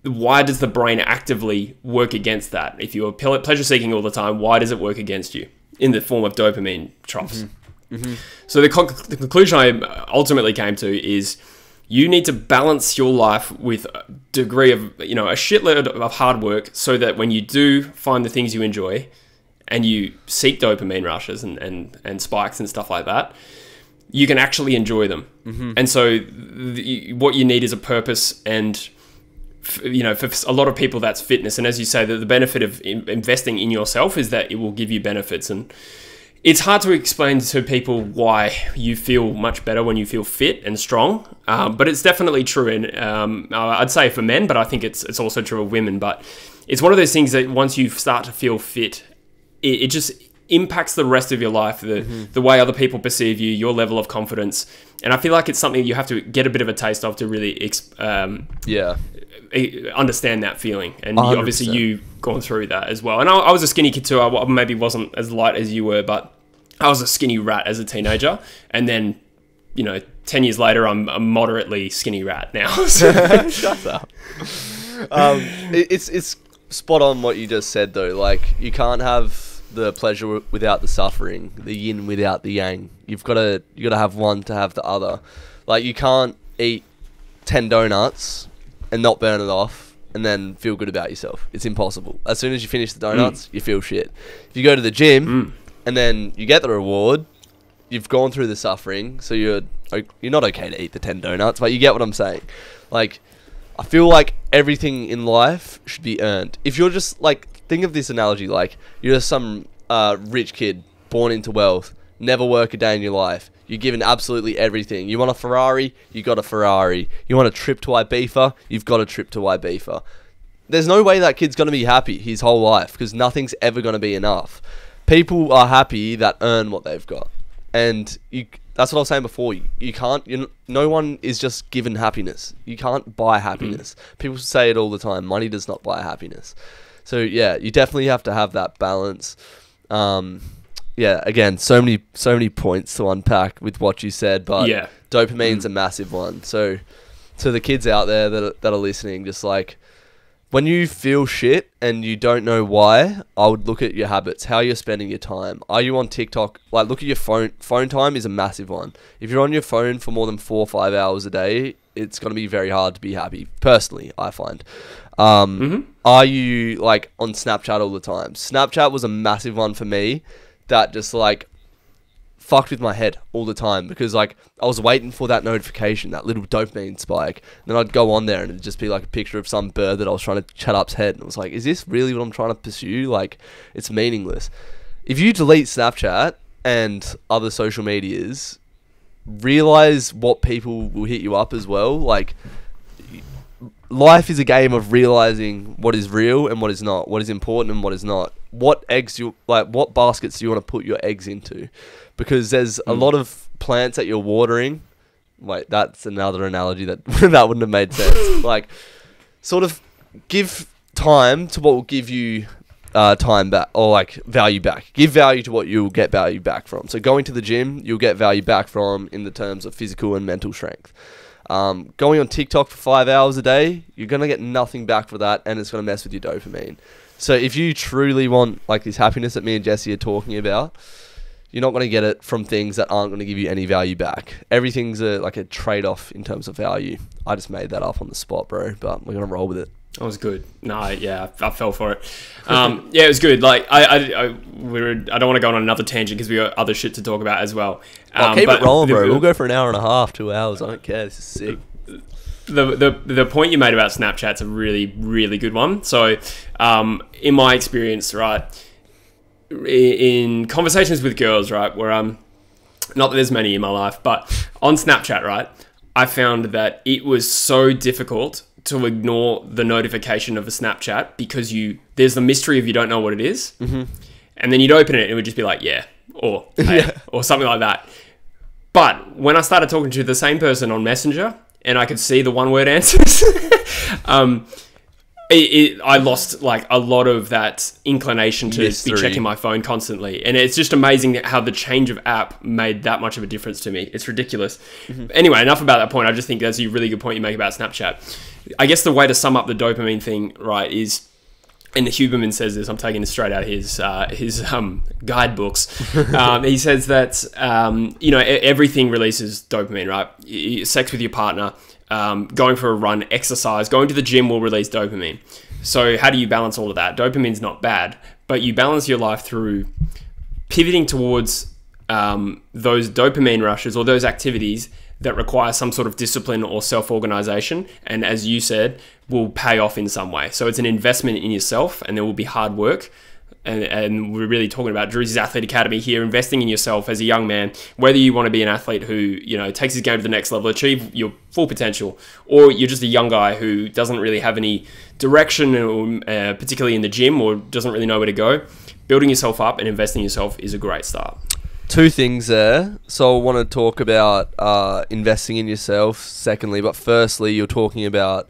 why does the brain actively work against that? If you are pleasure seeking all the time, why does it work against you in the form of dopamine troughs? Mm-hmm. Mm-hmm. So the conclusion I ultimately came to is you need to balance your life with a degree of, you know, a shitload of hard work, so that when you do find the things you enjoy and you seek dopamine rushes and spikes and stuff like that, you can actually enjoy them. Mm-hmm. And so what you need is a purpose, and you know, for a lot of people that's fitness. And as you say, the benefit of investing in yourself is that it will give you benefits. And it's hard to explain to people why you feel much better when you feel fit and strong, but it's definitely true. And I'd say for men, but I think it's also true of women. But it's one of those things that once you start to feel fit, it just impacts the rest of your life, the way other people perceive you, your level of confidence. And I feel like it's something you have to get a bit of a taste of to really understand that feeling. And obviously you've gone through that as well. And I was a skinny kid too. I maybe wasn't as light as you were, but I was a skinny rat as a teenager. And then, you know, 10 years later, I'm a moderately skinny rat now. So. Shut up. It's spot on what you just said though. Like, you can't have the pleasure without the suffering, the yin without the yang. You gotta have one to have the other. Like, you can't eat 10 donuts and not burn it off and then feel good about yourself. It's impossible. As soon as you finish the donuts, you feel shit. If you go to the gym and then you get the reward, you've gone through the suffering, so you're not okay to eat the 10 donuts, but you get what I'm saying. Like, I feel like everything in life should be earned. If you're just like, think of this analogy, like you're some rich kid born into wealth, never work a day in your life. You're given absolutely everything. You want a Ferrari, you got a Ferrari. You want a trip to Ibiza, you've got a trip to Ibiza. There's no way that kid's going to be happy his whole life, because nothing's ever going to be enough. People are happy that earn what they've got. And that's what I was saying before. No one is just given happiness. You can't buy happiness. People say it all the time. Money does not buy happiness. So yeah, you definitely have to have that balance. Yeah, again, so many points to unpack with what you said, but yeah, dopamine's a massive one. So to the kids out there that are listening, just like, when you feel shit and you don't know why, I would look at your habits, how you're spending your time. Are you on TikTok? Like, look at your phone. Phone time is a massive one. If you're on your phone for more than 4 or 5 hours a day, it's going to be very hard to be happy. Personally, I find. Are you like on Snapchat all the time? Snapchat was a massive one for me that just like fucked with my head all the time, because like I was waiting for that notification, that little dopamine spike, and then I'd go on there and it'd just be like a picture of some bird that I was trying to chat up's head, and it was like, is this really what I'm trying to pursue? Like, it's meaningless. If you delete Snapchat and other social medias, realize what people will hit you up as well. Like, life is a game of realizing what is real and what is not, what is important and what is not, what baskets do you want to put your eggs into, because there's a lot of plants that you're watering. Wait, that's another analogy that wouldn't have made sense. Like, sort of give time to what will give you time back, or like value back. Give value to what you'll get value back from. So going to the gym, you'll get value back from in the terms of physical and mental strength. Going on TikTok for 5 hours a day, you're going to get nothing back for that, and it's going to mess with your dopamine. So if you truly want like this happiness that me and Jesse are talking about, you're not going to get it from things that aren't going to give you any value back. Everything's like a trade-off in terms of value. I just made that up on the spot, bro, but we're going to roll with it. That was good. No, yeah, I fell for it. Yeah, it was good. Like, I don't want to go on another tangent because we got other shit to talk about as well. Keep it rolling, bro. We'll go for an hour and a half, 2 hours. I don't care. This is sick. The point you made about Snapchat's a really, really good one. So, in my experience, right, in conversations with girls, right, where not that there's many in my life, but on Snapchat, right, I found that it was so difficult to ignore the notification of a Snapchat, because there's the mystery of you don't know what it is, and then you'd open it and it would just be like, yeah, or hey, or something like that. But when I started talking to the same person on Messenger and I could see the one-word answers, I lost like a lot of that inclination to be checking my phone constantly. And it's just amazing how the change of app made that much of a difference to me. It's ridiculous. Mm-hmm. Anyway, enough about that point. I just think that's a really good point you make about Snapchat. I guess the way to sum up the dopamine thing, right, is, and Huberman says this, I'm taking it straight out of his guidebooks. He says that, you know, everything releases dopamine, right? Sex with your partner, going for a run, exercise, going to the gym will release dopamine. So how do you balance all of that? Dopamine's not bad, but you balance your life through pivoting towards those dopamine rushes or those activities that require some sort of discipline or self-organization. And as you said, will pay off in some way. So it's an investment in yourself, and there will be hard work. And we're really talking about Drewzy's Athlete Academy here, investing in yourself as a young man, whether you want to be an athlete who, you know, takes his game to the next level, achieve your full potential, or you're just a young guy who doesn't really have any direction, particularly in the gym, or doesn't really know where to go. Building yourself up and investing in yourself is a great start. Two things there. So I want to talk about investing in yourself, secondly, but firstly, you're talking about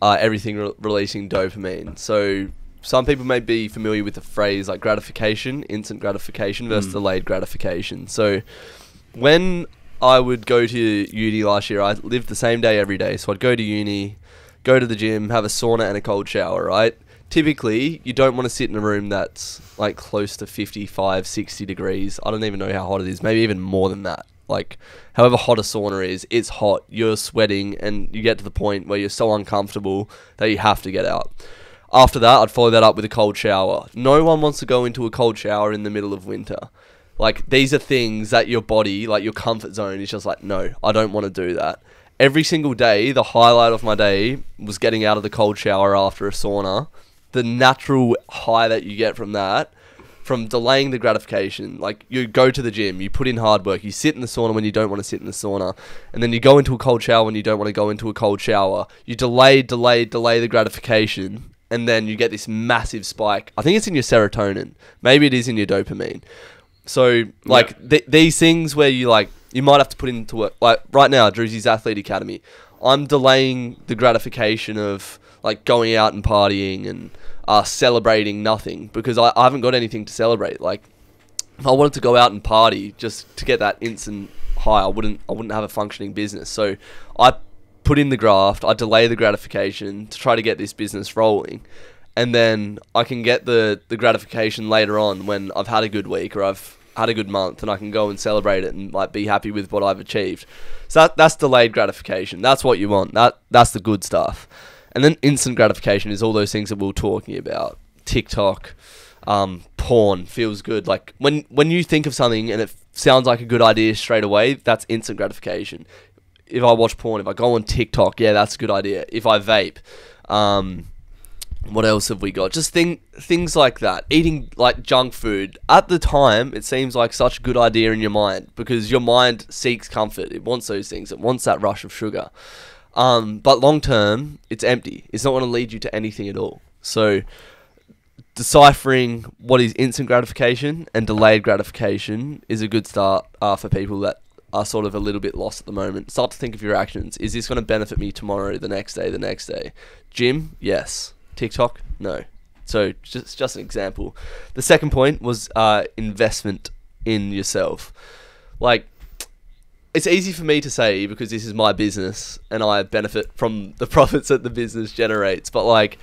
everything releasing dopamine. So some people may be familiar with the phrase like gratification, instant gratification versus delayed gratification. So when I would go to uni last year, I lived the same day every day. So I'd go to uni, go to the gym, have a sauna and a cold shower, right? Typically, you don't want to sit in a room that's like close to 55, 60 degrees. I don't even know how hot it is, maybe even more than that. Like, however hot a sauna is, it's hot, you're sweating, and you get to the point where you're so uncomfortable that you have to get out. After that, I'd follow that up with a cold shower. No one wants to go into a cold shower in the middle of winter. Like, these are things that your body, like your comfort zone, is just like, no, I don't want to do that. Every single day, the highlight of my day was getting out of the cold shower after a sauna. The natural high that you get from that, from delaying the gratification, like you go to the gym, you put in hard work, you sit in the sauna when you don't want to sit in the sauna, and then you go into a cold shower when you don't want to go into a cold shower. You delay the gratification, and then you get this massive spike. I think it's in your serotonin. Maybe it is in your dopamine. So, like, these things where you, like, you might have to put into work. Like, right now, Drewzy's Athlete Academy, I'm delaying the gratification of, like, going out and partying and celebrating nothing, because I haven't got anything to celebrate. Like, if I wanted to go out and party just to get that instant high, I wouldn't have a functioning business. So, I put in the graft, I delay the gratification to try to get this business rolling, and then I can get the gratification later on when I've had a good week or I've had a good month, and I can go and celebrate it and like be happy with what I've achieved. So that's delayed gratification. That's what you want. That's the good stuff. And then instant gratification is all those things that we were talking about. TikTok, porn, feels good. Like when you think of something and it sounds like a good idea straight away, that's instant gratification. If I watch porn, if I go on TikTok, yeah, that's a good idea. If I vape, what else have we got? Just things like that. Eating like junk food. At the time, it seems like such a good idea in your mind, because your mind seeks comfort. It wants those things. It wants that rush of sugar. But long term, it's empty. It's not going to lead you to anything at all. So deciphering what is instant gratification and delayed gratification is a good start for people that are sort of a little bit lost at the moment. Start to think of your actions. Is this going to benefit me tomorrow, the next day, the next day? Gym? Yes. TikTok? No. So just an example. The second point was investment in yourself. Like, it's easy for me to say because this is my business and I benefit from the profits that the business generates. But like,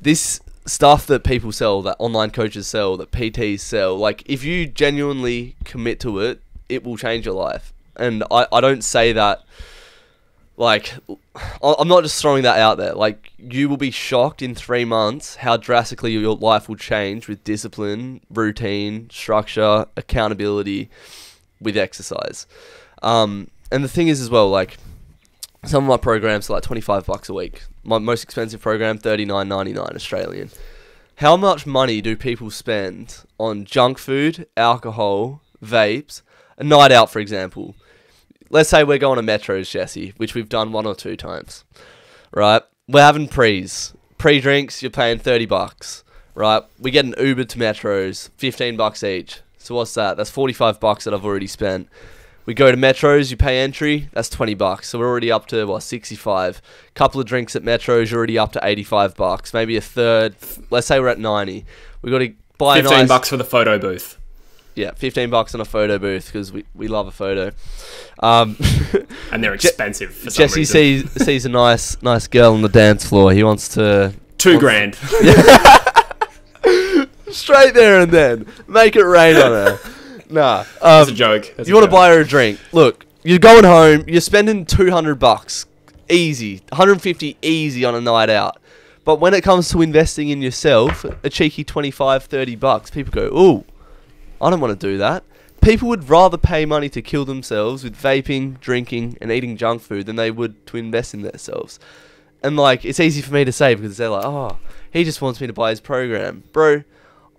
this stuff that people sell, that online coaches sell, that PTs sell, like if you genuinely commit to it, it will change your life. And I don't say that, like, I'm not just throwing that out there. Like, you will be shocked in 3 months how drastically your life will change with discipline, routine, structure, accountability, with exercise. And the thing is as well, like, some of my programs are like $25 a week. My most expensive program, $39.99 Australian. How much money do people spend on junk food, alcohol, vapes? A night out, for example. Let's say we're going to Metros, Jesse, which we've done 1 or 2 times, right? We're having pre-drinks, you're paying $30, right? We get an Uber to Metros, $15 each. So what's that? That's $45 that I've already spent. We go to Metro's, you pay entry, that's 20 bucks. So we're already up to, what, 65. Couple of drinks at Metro's, you're already up to 85 bucks. Maybe a third. Let's say we're at 90. We got to buy 15 bucks for the photo booth. Yeah, 15 bucks on a photo booth because we love a photo. And they're expensive for some reason. Jesse sees a nice girl on the dance floor. He wants to... $2,000. Straight there and then. Make it rain on her. Nah. That's a joke. That's you want to buy her a drink. Look, you're going home. You're spending 200 bucks. Easy. 150 easy on a night out. But when it comes to investing in yourself, a cheeky 25, 30 bucks, people go, ooh, I don't want to do that. People would rather pay money to kill themselves with vaping, drinking, and eating junk food than they would to invest in themselves. And, like, it's easy for me to say because they're like, oh, he just wants me to buy his program. Bro,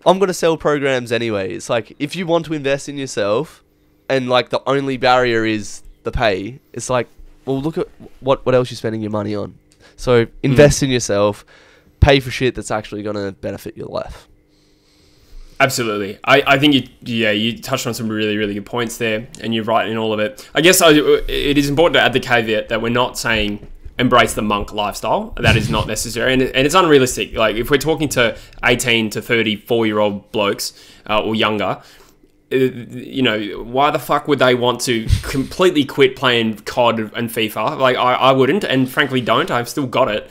I'm going to sell programs anyway. It's like, if you want to invest in yourself and, like, the only barrier is the pay, it's like, well, look at what else you're spending your money on. So, invest in yourself, pay for shit that's actually going to benefit your life. Absolutely. I think you touched on some really, really good points there, and you're right in all of it. I guess it is important to add the caveat that we're not saying embrace the monk lifestyle. That is not necessary, and it's unrealistic. Like, if we're talking to 18 to 34-year-old blokes or younger, you know, why the fuck would they want to completely quit playing COD and FIFA? Like, I wouldn't, and frankly don't. I've still got it.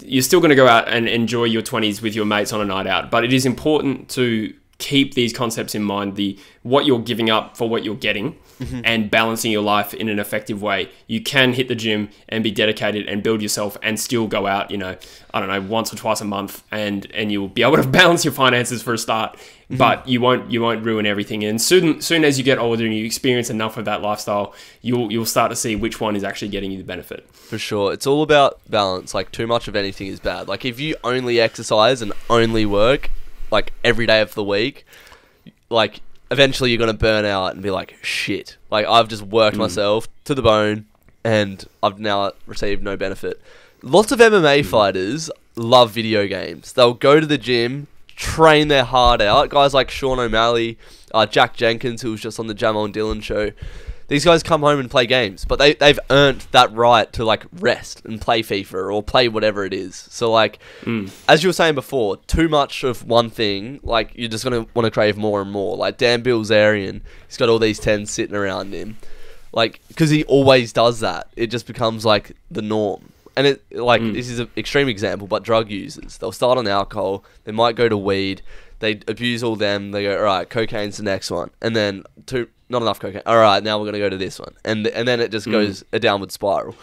You're still going to go out and enjoy your 20s with your mates on a night out. But it is important to keep these concepts in mind, what you're giving up for what you're getting, and balancing your life in an effective way. You can hit the gym and be dedicated and build yourself and still go out, you know, I don't know, once or twice a month, and you'll be able to balance your finances for a start, but you won't ruin everything. And soon as you get older and you experience enough of that lifestyle, you'll start to see which one is actually getting you the benefit. For sure. It's all about balance. Like, too much of anything is bad. Like, if you only exercise and only work, like, every day of the week, like, eventually you're going to burn out and be like, shit, like, I've just worked myself to the bone and I've now received no benefit. Lots of MMA fighters love video games. They'll go to the gym, train their heart out. Guys like Sean O'Malley, Jack Jenkins, who was just on the Jamal and Dylan show. These guys come home and play games, but they've earned that right to, like, rest and play FIFA or play whatever it is. So, like, as you were saying before, too much of one thing, like, you're just going to want to crave more and more. Like, Dan Bilzerian, he's got all these 10s sitting around him. Like, because he always does that. It just becomes, like, the norm. And, it like, this is an extreme example, but drug users, they'll start on alcohol, they might go to weed, they abuse all them, they go, all right, cocaine's the next one. And then not enough cocaine. All right, now we're going to go to this one. And then it just goes a downward spiral.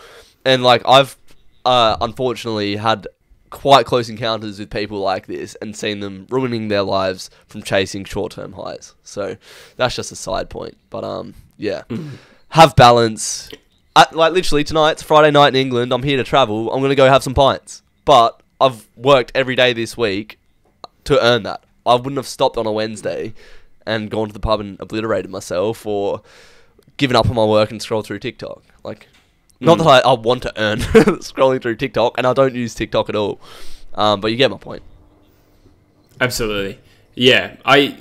And, like, I've unfortunately had quite close encounters with people like this and seen them ruining their lives from chasing short-term highs. So that's just a side point. But, yeah, have balance. Like, literally, tonight's Friday night in England. I'm here to travel. I'm going to go have some pints. But I've worked every day this week to earn that. I wouldn't have stopped on a Wednesday and gone to the pub and obliterated myself or given up on my work and scroll through TikTok. Like, not that I want to earn scrolling through TikTok, and I don't use TikTok at all. But you get my point. Absolutely. Yeah.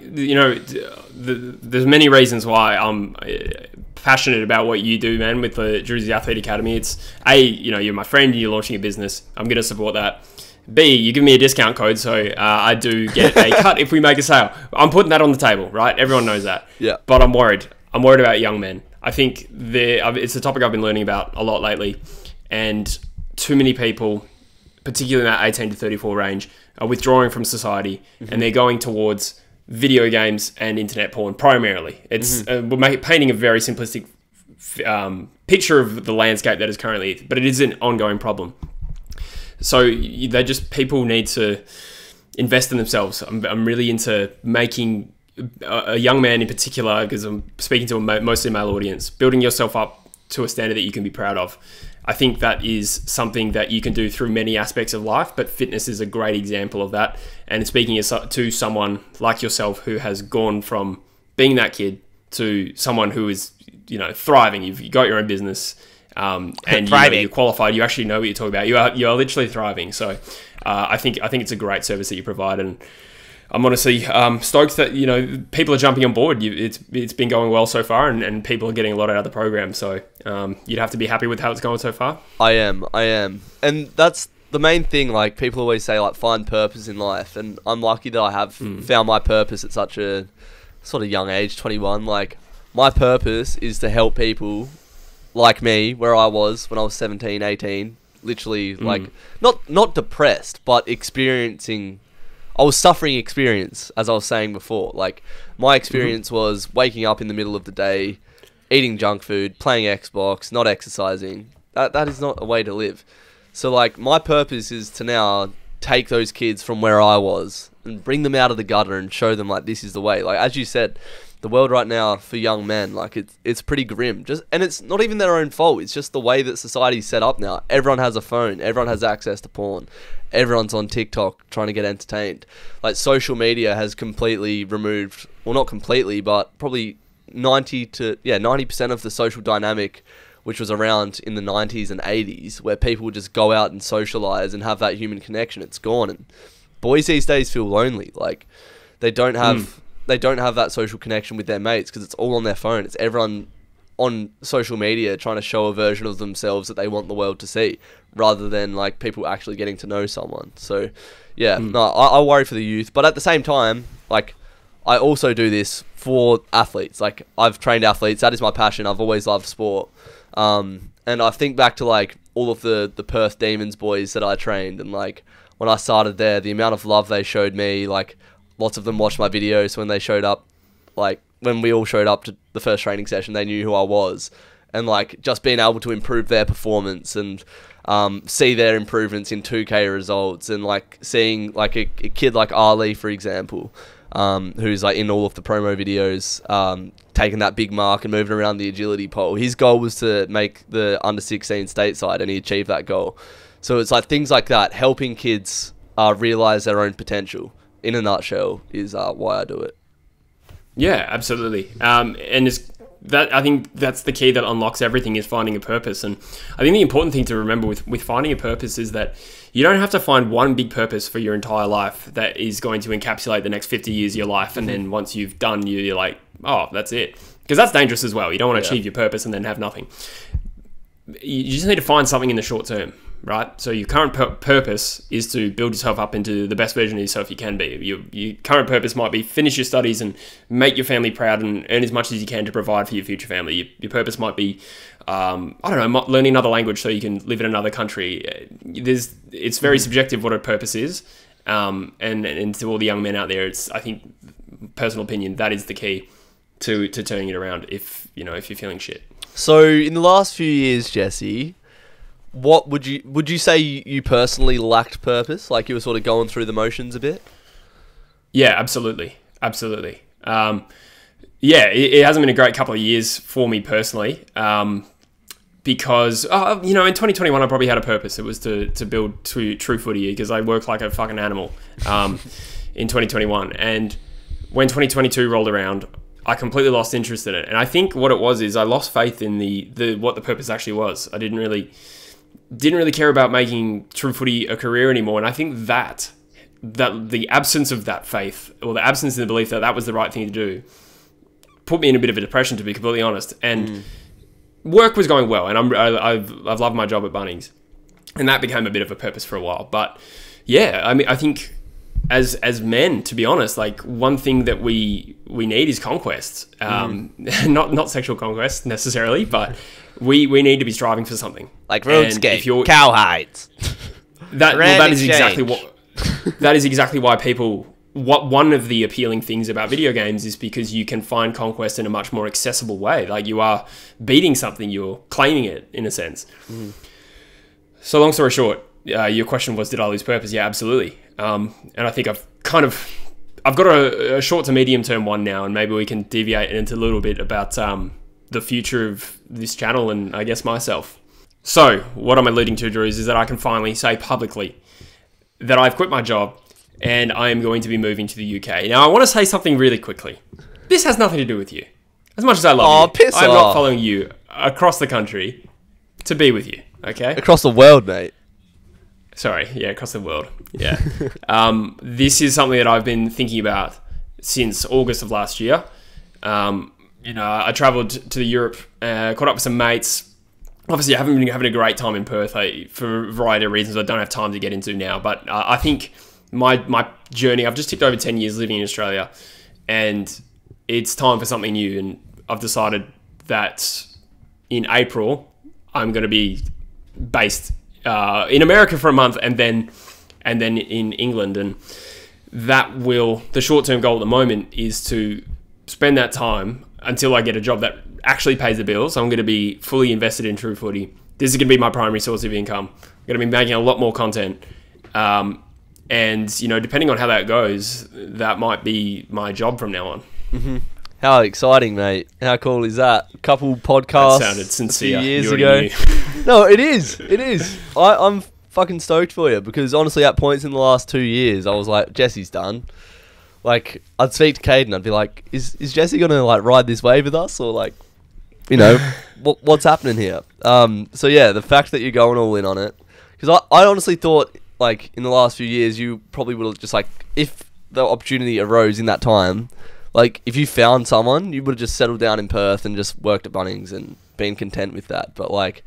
There's many reasons why I'm passionate about what you do, man, with the Drewzy's Athlete Academy. It's A, you know, you're my friend, you're launching a business. I'm going to support that. B, you give me a discount code, so I do get a cut if we make a sale. I'm putting that on the table, right? Everyone knows that. Yeah. But I'm worried. I'm worried about young men. I think it's a topic I've been learning about a lot lately, and too many people, particularly in that 18 to 34 range, are withdrawing from society, and they're going towards video games and internet porn primarily. It's painting a very simplistic picture of the landscape that is currently, but it is an ongoing problem. So people need to invest in themselves. I'm really into making a young man in particular, because I'm speaking to a mostly male audience, building yourself up to a standard that you can be proud of. I think that is something that you can do through many aspects of life, but fitness is a great example of that. And speaking to someone like yourself who has gone from being that kid to someone who is, you know, thriving. You've got your own business. And you're qualified. You actually know what you're talking about. You are literally thriving. So I think it's a great service that you provide, and I'm honestly stoked that, you know, people are jumping on board. It's been going well so far, and people are getting a lot out of the program. So you'd have to be happy with how it's going so far. I am. And that's the main thing. Like, people always say, like, find purpose in life. And I'm lucky that I have found my purpose at such a sort of young age, 21. Like, my purpose is to help people like me, where I was when I was 17, 18, literally, like, not depressed, but experiencing... I was suffering experience, as I was saying before. Like, my experience was waking up in the middle of the day, eating junk food, playing Xbox, not exercising. That is not a way to live. So, like, my purpose is to now take those kids from where I was and bring them out of the gutter and show them, like, this is the way. Like, as you said, the world right now for young men, like, it's pretty grim. And it's not even their own fault. It's just the way that society's set up now. Everyone has a phone. Everyone has access to porn. Everyone's on TikTok trying to get entertained. Like, social media has completely removed, well, not completely, but probably 90% of the social dynamic which was around in the 90s and 80s, where people would just go out and socialize and have that human connection. It's gone. And boys these days feel lonely. Like, they don't have... They don't have that social connection with their mates because it's all on their phone. It's everyone on social media trying to show a version of themselves that they want the world to see, rather than, like, people actually getting to know someone. So, yeah, I worry for the youth. But at the same time, like, I also do this for athletes. Like, I've trained athletes. That is my passion. I've always loved sport. And I think back to, like, all of the Perth Demons boys that I trained. And, like, when I started there, the amount of love they showed me, like... Lots of them watched my videos when they showed up, like, when we all showed up to the first training session, they knew who I was. And, like, just being able to improve their performance and see their improvements in 2K results, and, like, seeing, like, a kid like Ali, for example, who's, like, in all of the promo videos, taking that big mark and moving around the agility pole. His goal was to make the under-16 stateside, and he achieved that goal. So it's, like, things like that, helping kids realize their own potential. In a nutshell, is why I do it. Yeah, absolutely. And I think that's the key that unlocks everything, is finding a purpose. And I think the important thing to remember with finding a purpose is that you don't have to find one big purpose for your entire life that is going to encapsulate the next 50 years of your life. And then once you've done, you're like, oh, that's it. Because that's dangerous as well. You don't want to achieve your purpose and then have nothing. You just need to find something in the short term. Right? So your current purpose is to build yourself up into the best version of yourself you can be. Your current purpose might be finish your studies and make your family proud and earn as much as you can to provide for your future family. Your purpose might be, I don't know, learning another language so you can live in another country. It's very subjective what a purpose is. And to all the young men out there, I think, personal opinion, that is the key to turning it around if you're feeling shit. So in the last few years, Jesse... What would you say you personally lacked purpose? Like, you were sort of going through the motions a bit? Yeah, absolutely. Absolutely. It hasn't been a great couple of years for me personally. Because, you know, in 2021, I probably had a purpose. It was to build True Footy, because I worked like a fucking animal in 2021. And when 2022 rolled around, I completely lost interest in it. And I think what it was is I lost faith in what the purpose actually was. I didn't really care about making True Footy a career anymore. And I think that the absence of that faith, or the absence of the belief that that was the right thing to do, put me in a bit of a depression, to be completely honest. And work was going well, and I've loved my job at Bunnings, and that became a bit of a purpose for a while. But yeah, I mean, I think as men, to be honest, like, one thing that we need is conquests. Not sexual conquests necessarily, but we need to be striving for something. Like RuneScape, cowhides. That is exactly why people... one of the appealing things about video games is because you can find conquest in a much more accessible way. Like, you are beating something, you're claiming it, in a sense. So long story short, your question was, did I lose purpose? Yeah, absolutely. And I think I've got a short to medium term one now, and maybe we can deviate into a little bit about the future of this channel and, I guess, myself. So what I'm alluding to, Drew, is that I can finally say publicly that I've quit my job and I am going to be moving to the UK. Now, I want to say something really quickly. This has nothing to do with you. As much as I love you, I'm not following you across the country to be with you, okay? Across the world, mate. Sorry, yeah, across the world. Yeah. This is something that I've been thinking about since August of last year. You know, I travelled to Europe, caught up with some mates. Obviously, I haven't been having a great time in Perth for a variety of reasons I don't have time to get into now. But I think my journey, I've just tipped over 10 years living in Australia, and it's time for something new. And I've decided that in April, I'm going to be based in America for a month, and then in England. And the short-term goal at the moment is to spend that time until I get a job that actually pays the bills. I'm going to be fully invested in True Footy. This is going to be my primary source of income. I'm going to be making a lot more content. And, you know, depending on how that goes, that might be my job from now on. Mm-hmm. How exciting, mate. How cool is that? A couple podcasts. That sounded sincere. A few years ago. No, it is. It is. I'm fucking stoked for you, because honestly, at points in the last 2 years, I was like, Jesse's done. Like, I'd speak to Caden, I'd be like, is Jesse going to, like, ride this wave with us? Or, like, you know, what's happening here? So, yeah, the fact that you're going all in on it. Because I honestly thought, like, in the last few years, you probably would have just, like, if the opportunity arose in that time, like, if you found someone, you would have just settled down in Perth and just worked at Bunnings and been content with that. But, like,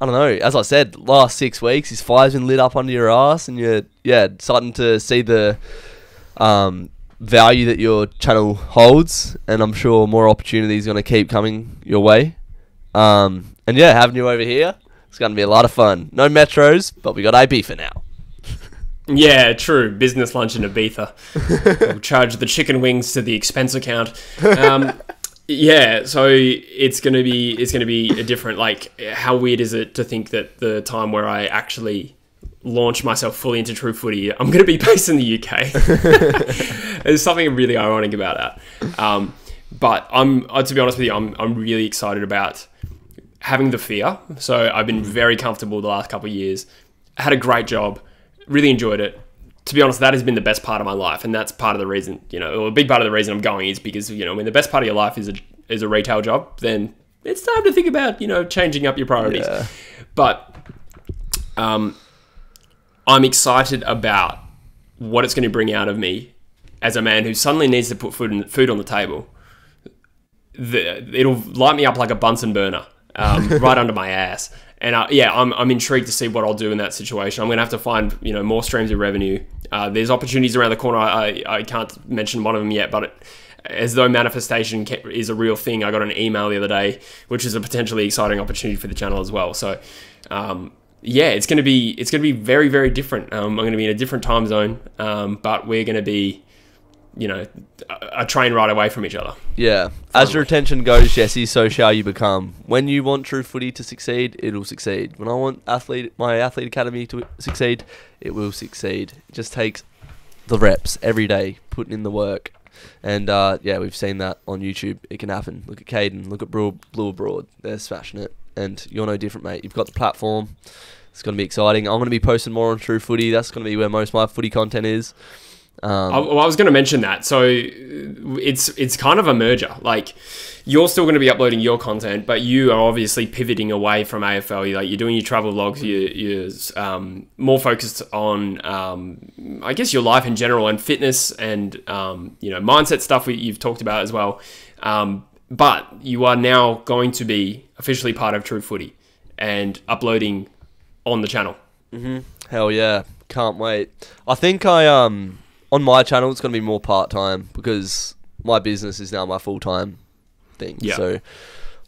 I don't know. As I said, last 6 weeks, his fire's been lit up under your ass, and you're, yeah, starting to see the value that your channel holds, and I'm sure more opportunities are going to keep coming your way. And, yeah, having you over here, it's going to be a lot of fun. No metros, but we got AB for now. Yeah, true. Business lunch in Ibiza. We'll charge the chicken wings to the expense account. Yeah, so it's gonna be a different. Like, how weird is it to think that the time where I actually launch myself fully into True Footy, I'm gonna be based in the UK. There's something really ironic about that. But to be honest with you, I'm really excited about having the fear. So I've been very comfortable the last couple of years. I had a great job. Really enjoyed it. To be honest, that has been the best part of my life, and that's part of the reason, you know, or a big part of the reason I'm going is because, you know, when the best part of your life is a retail job, then it's time to think about, you know, changing up your priorities. Yeah. But I'm excited about what it's going to bring out of me as a man who suddenly needs to put food on the table. It'll light me up like a Bunsen burner, right under my ass. And yeah, I'm intrigued to see what I'll do in that situation. I'm going to have to find, you know, more streams of revenue. There's opportunities around the corner. I can't mention one of them yet, but as though manifestation is a real thing, I got an email the other day, which is a potentially exciting opportunity for the channel as well. So, yeah, it's going to be very, very different. I'm going to be in a different time zone, but we're going to be, you know, a train ride away from each other. Yeah. Finally. As your attention goes, Jesse, so shall you become. When you want True Footy to succeed, it'll succeed. When I want my Athlete Academy to succeed, it will succeed. It just takes the reps every day, putting in the work. And, yeah, we've seen that on YouTube. It can happen. Look at Caden. Look at Blue Abroad. They're smashing it. And you're no different, mate. You've got the platform. It's going to be exciting. I'm going to be posting more on True Footy. That's going to be where most of my footy content is. I was going to mention that. So it's kind of a merger. Like, you're still going to be uploading your content, but you are obviously pivoting away from AFL. You're doing your travel logs. You're more focused on, I guess, your life in general, and fitness, and you know, mindset stuff you've talked about as well. But you are now going to be officially part of True Footy and uploading on the channel. Mm-hmm. Hell yeah! Can't wait. I think on my channel, it's going to be more part-time, because my business is now my full-time thing. Yeah. So,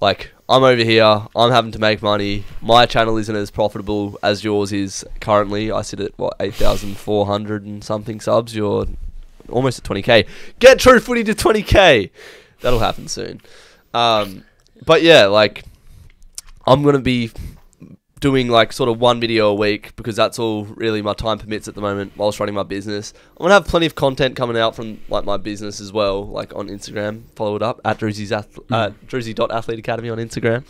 like, I'm over here. I'm having to make money. My channel isn't as profitable as yours is currently. I sit at, what, 8,400 and something subs. You're almost at 20K. Get True Footy to 20K. That'll happen soon. But, yeah, like, I'm going to be doing, like, sort of one video a week, because that's all really my time permits at the moment whilst running my business. I'm going to have plenty of content coming out from, like, my business as well, like on Instagram. Follow it up at Drewzy.Athlete Academy on Instagram.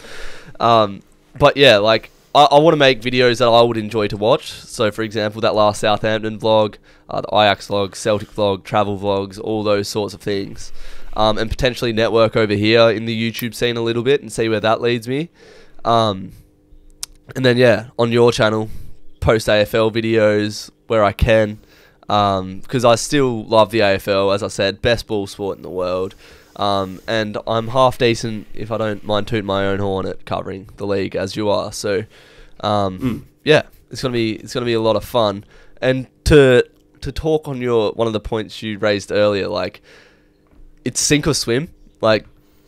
But yeah, like, I want to make videos that I would enjoy to watch. So, for example, that last Southampton vlog, the Ajax vlog, Celtic vlog, travel vlogs, all those sorts of things. And potentially network over here in the YouTube scene a little bit and see where that leads me. And then, yeah, on your channel, post AFL videos where I can, because I still love the AFL, as I said, best ball sport in the world. And I'm half decent, if I don't mind tooting my own horn, at covering the league as you are. So yeah, it's gonna be a lot of fun. And to talk on one of the points you raised earlier, like it's sink or swim. Like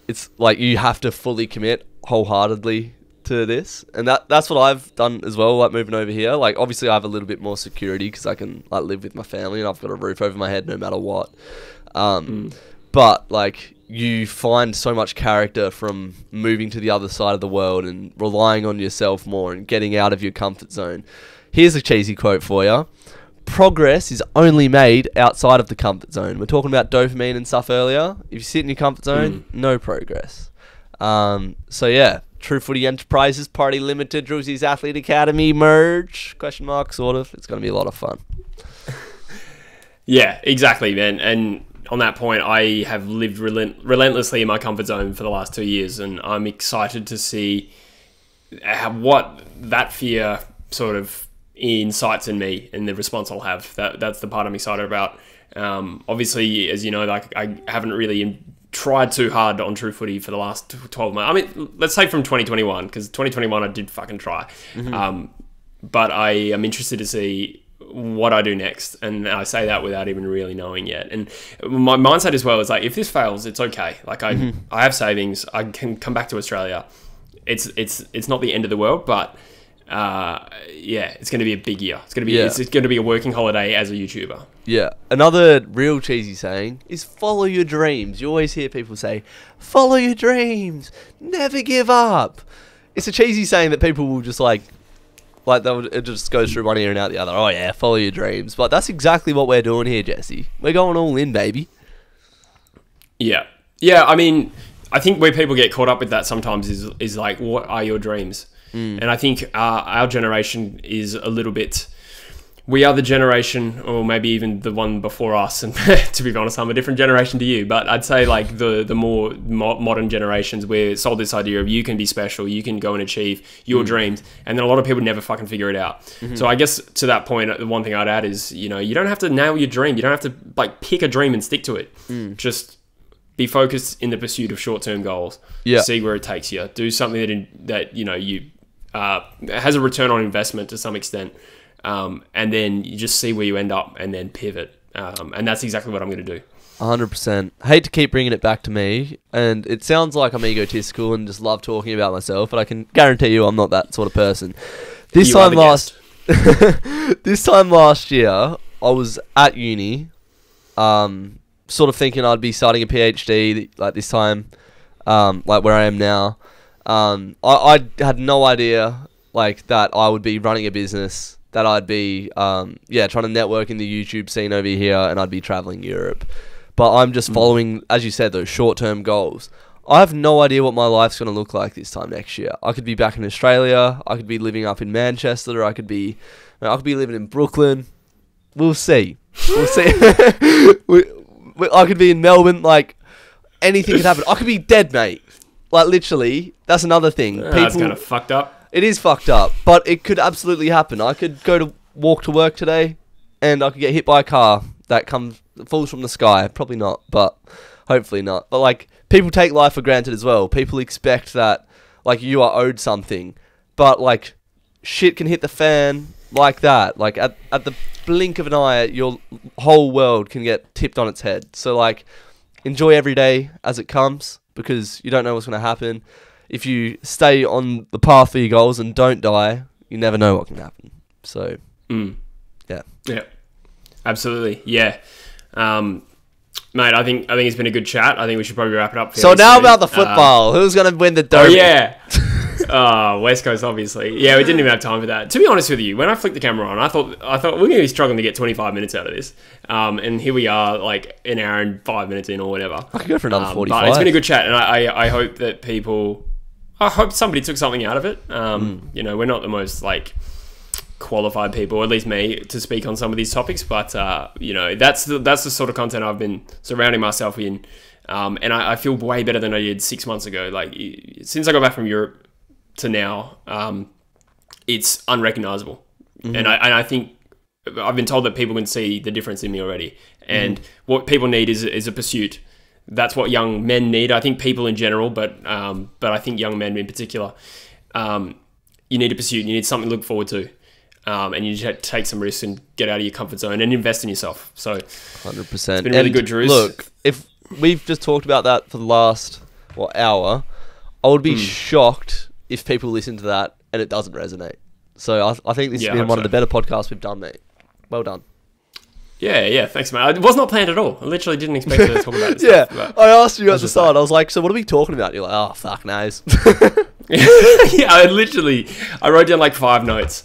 it's like you have to fully commit wholeheartedly to this, and that's what I've done as well. Like moving over here, like obviously I have a little bit more security because I can like live with my family and I've got a roof over my head no matter what. But like you find so much character from moving to the other side of the world and relying on yourself more and getting out of your comfort zone. Here's a cheesy quote for you. Progress is only made outside of the comfort zone. We're talking about dopamine and stuff earlier. If you sit in your comfort zone, no progress. So yeah, True Footy Enterprises, Party Limited, Drewzy's Athlete Academy merge, ? Sort of. It's going to be a lot of fun. Yeah, exactly, man. And on that point, I have lived relentlessly in my comfort zone for the last 2 years, and I'm excited to see what that fear sort of insights in me and the response I'll have. That's the part I'm excited about. Obviously, as you know, like I haven't really tried too hard on True Footy for the last 12 months. I mean, let's say from 2021, because 2021 I did fucking try. But I am interested to see what I do next, and I say that without even really knowing yet. And my mindset as well is like, if this fails, it's okay. Like I have savings, I can come back to Australia. It's not the end of the world, but yeah, it's going to be a big year. It's going to be a working holiday as a YouTuber. Yeah. Another real cheesy saying is follow your dreams. You always hear people say, follow your dreams, never give up. It's a cheesy saying that people will just it just goes through one ear and out the other. Oh yeah, follow your dreams. But that's exactly what we're doing here, Jesse. We're going all in, baby. Yeah. Yeah, I mean, I think where people get caught up with that sometimes is like, what are your dreams? And I think our generation is a little bit... We are the generation, or maybe even the one before us, and to be honest, I'm a different generation to you, but I'd say like the more modern generations, we're sold this idea of you can be special, you can go and achieve your dreams, and then a lot of people never fucking figure it out. So I guess to that point, the one thing I'd add is, you know, you don't have to nail your dream. You don't have to like pick a dream and stick to it. Just be focused in the pursuit of short-term goals. Yeah. See where it takes you. Do something that you know, has a return on investment to some extent. And then you just see where you end up and then pivot. And that's exactly what I'm going to do. 100%. I hate to keep bringing it back to me, and it sounds like I'm egotistical and just love talking about myself, but I can guarantee you I'm not that sort of person. This time last year, I was at uni, sort of thinking I'd be starting a PhD like this time, like where I am now. I had no idea like that I would be running a business, that I'd be, yeah, trying to network in the YouTube scene over here, and I'd be traveling Europe. But I'm just following, as you said, those short-term goals. I have no idea what my life's going to look like this time next year. I could be back in Australia. I could be living up in Manchester. I could be living in Brooklyn. We'll see. We'll see. I could be in Melbourne. Like, anything could happen. I could be dead, mate. Like, literally, that's another thing. That's kind of fucked up. It is fucked up, but it could absolutely happen. I could go to walk to work today, and I could get hit by a car that falls from the sky. Probably not, but hopefully not. But like, people take life for granted as well. People expect that like you are owed something, but like shit can hit the fan like that. Like at the blink of an eye, your whole world can get tipped on its head. So like, enjoy every day as it comes, because you don't know what's going to happen. If you stay on the path for your goals and don't die, you never know what can happen. So, yeah. Yeah, absolutely. Yeah. Mate, I think it's been a good chat. I think we should probably wrap it up. So now about the football. Who's going to win the derby? Oh, yeah. Oh, West Coast, obviously. Yeah, we didn't even have time for that. To be honest with you, when I flicked the camera on, I thought we're going to be struggling to get 25 minutes out of this. And here we are, like an hour and 5 minutes in or whatever. I could go for another 45. But it's been a good chat, and I hope that people... I hope somebody took something out of it. You know, we're not the most like qualified people, at least me, to speak on some of these topics, but you know, that's the sort of content I've been surrounding myself in, and I feel way better than I did 6 months ago. Like since I got back from Europe to now, it's unrecognizable. Mm-hmm. And I think I've been told that people can see the difference in me already. And what people need is a pursuit. That's what young men need. I think people in general, but I think young men in particular, you need a pursuit. You need something to look forward to. And you just have to take some risks and get out of your comfort zone and invest in yourself. So 100%. It's been really good, Drews. Look, if we've just talked about that for the last hour, I would be shocked if people listen to that and it doesn't resonate. So I think this has been one of the better podcasts we've done, mate. Well done. Yeah, thanks, mate. It was not planned at all. I literally didn't expect to talk about this stuff. I asked you at the start, I was like, so what are we talking about? You're like, oh, fuck knows. Yeah, I wrote down like 5 notes.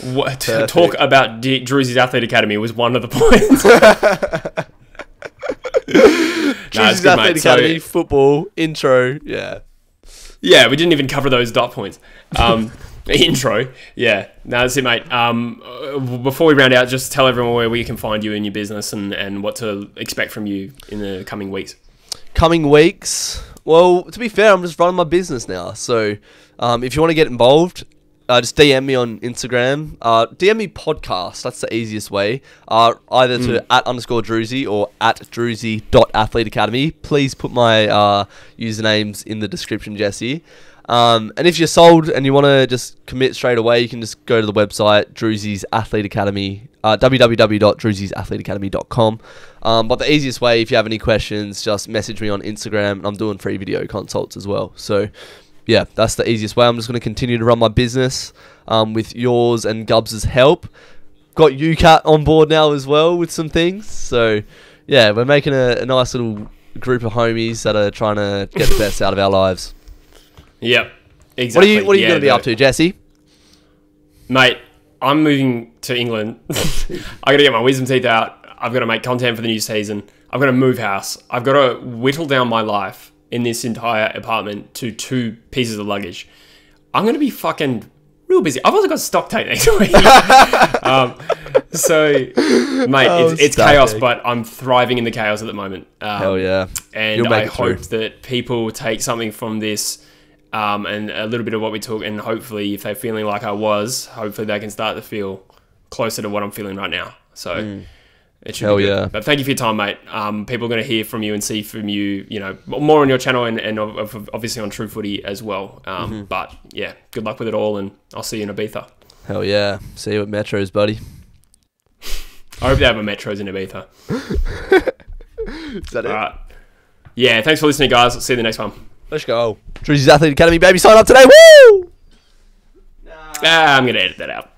What, to talk about Drewzy's Athlete Academy was one of the points. Drewzy's Athlete Academy, so, football, intro, yeah, we didn't even cover those dot points. Intro, yeah. No, that's it, mate. Before we round out, just tell everyone where we can find you in your business and what to expect from you in the coming weeks. Coming weeks? Well, to be fair, I'm just running my business now. So if you want to get involved, just DM me on Instagram. DM me podcast. That's the easiest way. Either to @_Drewzy or @Drewzy.athleteacademy. Please put my usernames in the description, Jesse. And if you're sold and you want to just commit straight away, you can just go to the website, Drewzy's Athlete Academy, www.drewzysathleteacademy.com. But the easiest way, if you have any questions, just message me on Instagram. And I'm doing free video consults as well. So yeah, that's the easiest way. I'm just going to continue to run my business with yours and Gubbs' help. Got Ucat on board now as well with some things. So yeah, we're making a nice little group of homies that are trying to get the best out of our lives. Yep, exactly. What are you going to be up to, Jesse? Mate, I'm moving to England. I've got to get my wisdom teeth out. I've got to make content for the new season. I've got to move house. I've got to whittle down my life in this entire apartment to 2 pieces of luggage. I'm going to be fucking real busy. I've also got stock take next week. So, mate, it's chaos, but I'm thriving in the chaos at the moment. Hell yeah. And I hope that people take something from this and a little bit of what we talk, and hopefully if they're feeling like I was, hopefully they can start to feel closer to what I'm feeling right now. So it should be good. Yeah. But thank you for your time, mate. People are going to hear from you and see from you, you know, more on your channel and obviously on True Footy as well. But yeah, good luck with it all, and I'll see you in Ibiza. Hell yeah. See you at Metros, buddy. I hope they have a Metros in Ibiza. Is that all it? Right. Yeah, thanks for listening, guys. I'll see you in the next one. Let's go. Drewzy's Athlete Academy, baby. Sign up today. Woo! Nah, I'm going to edit that out.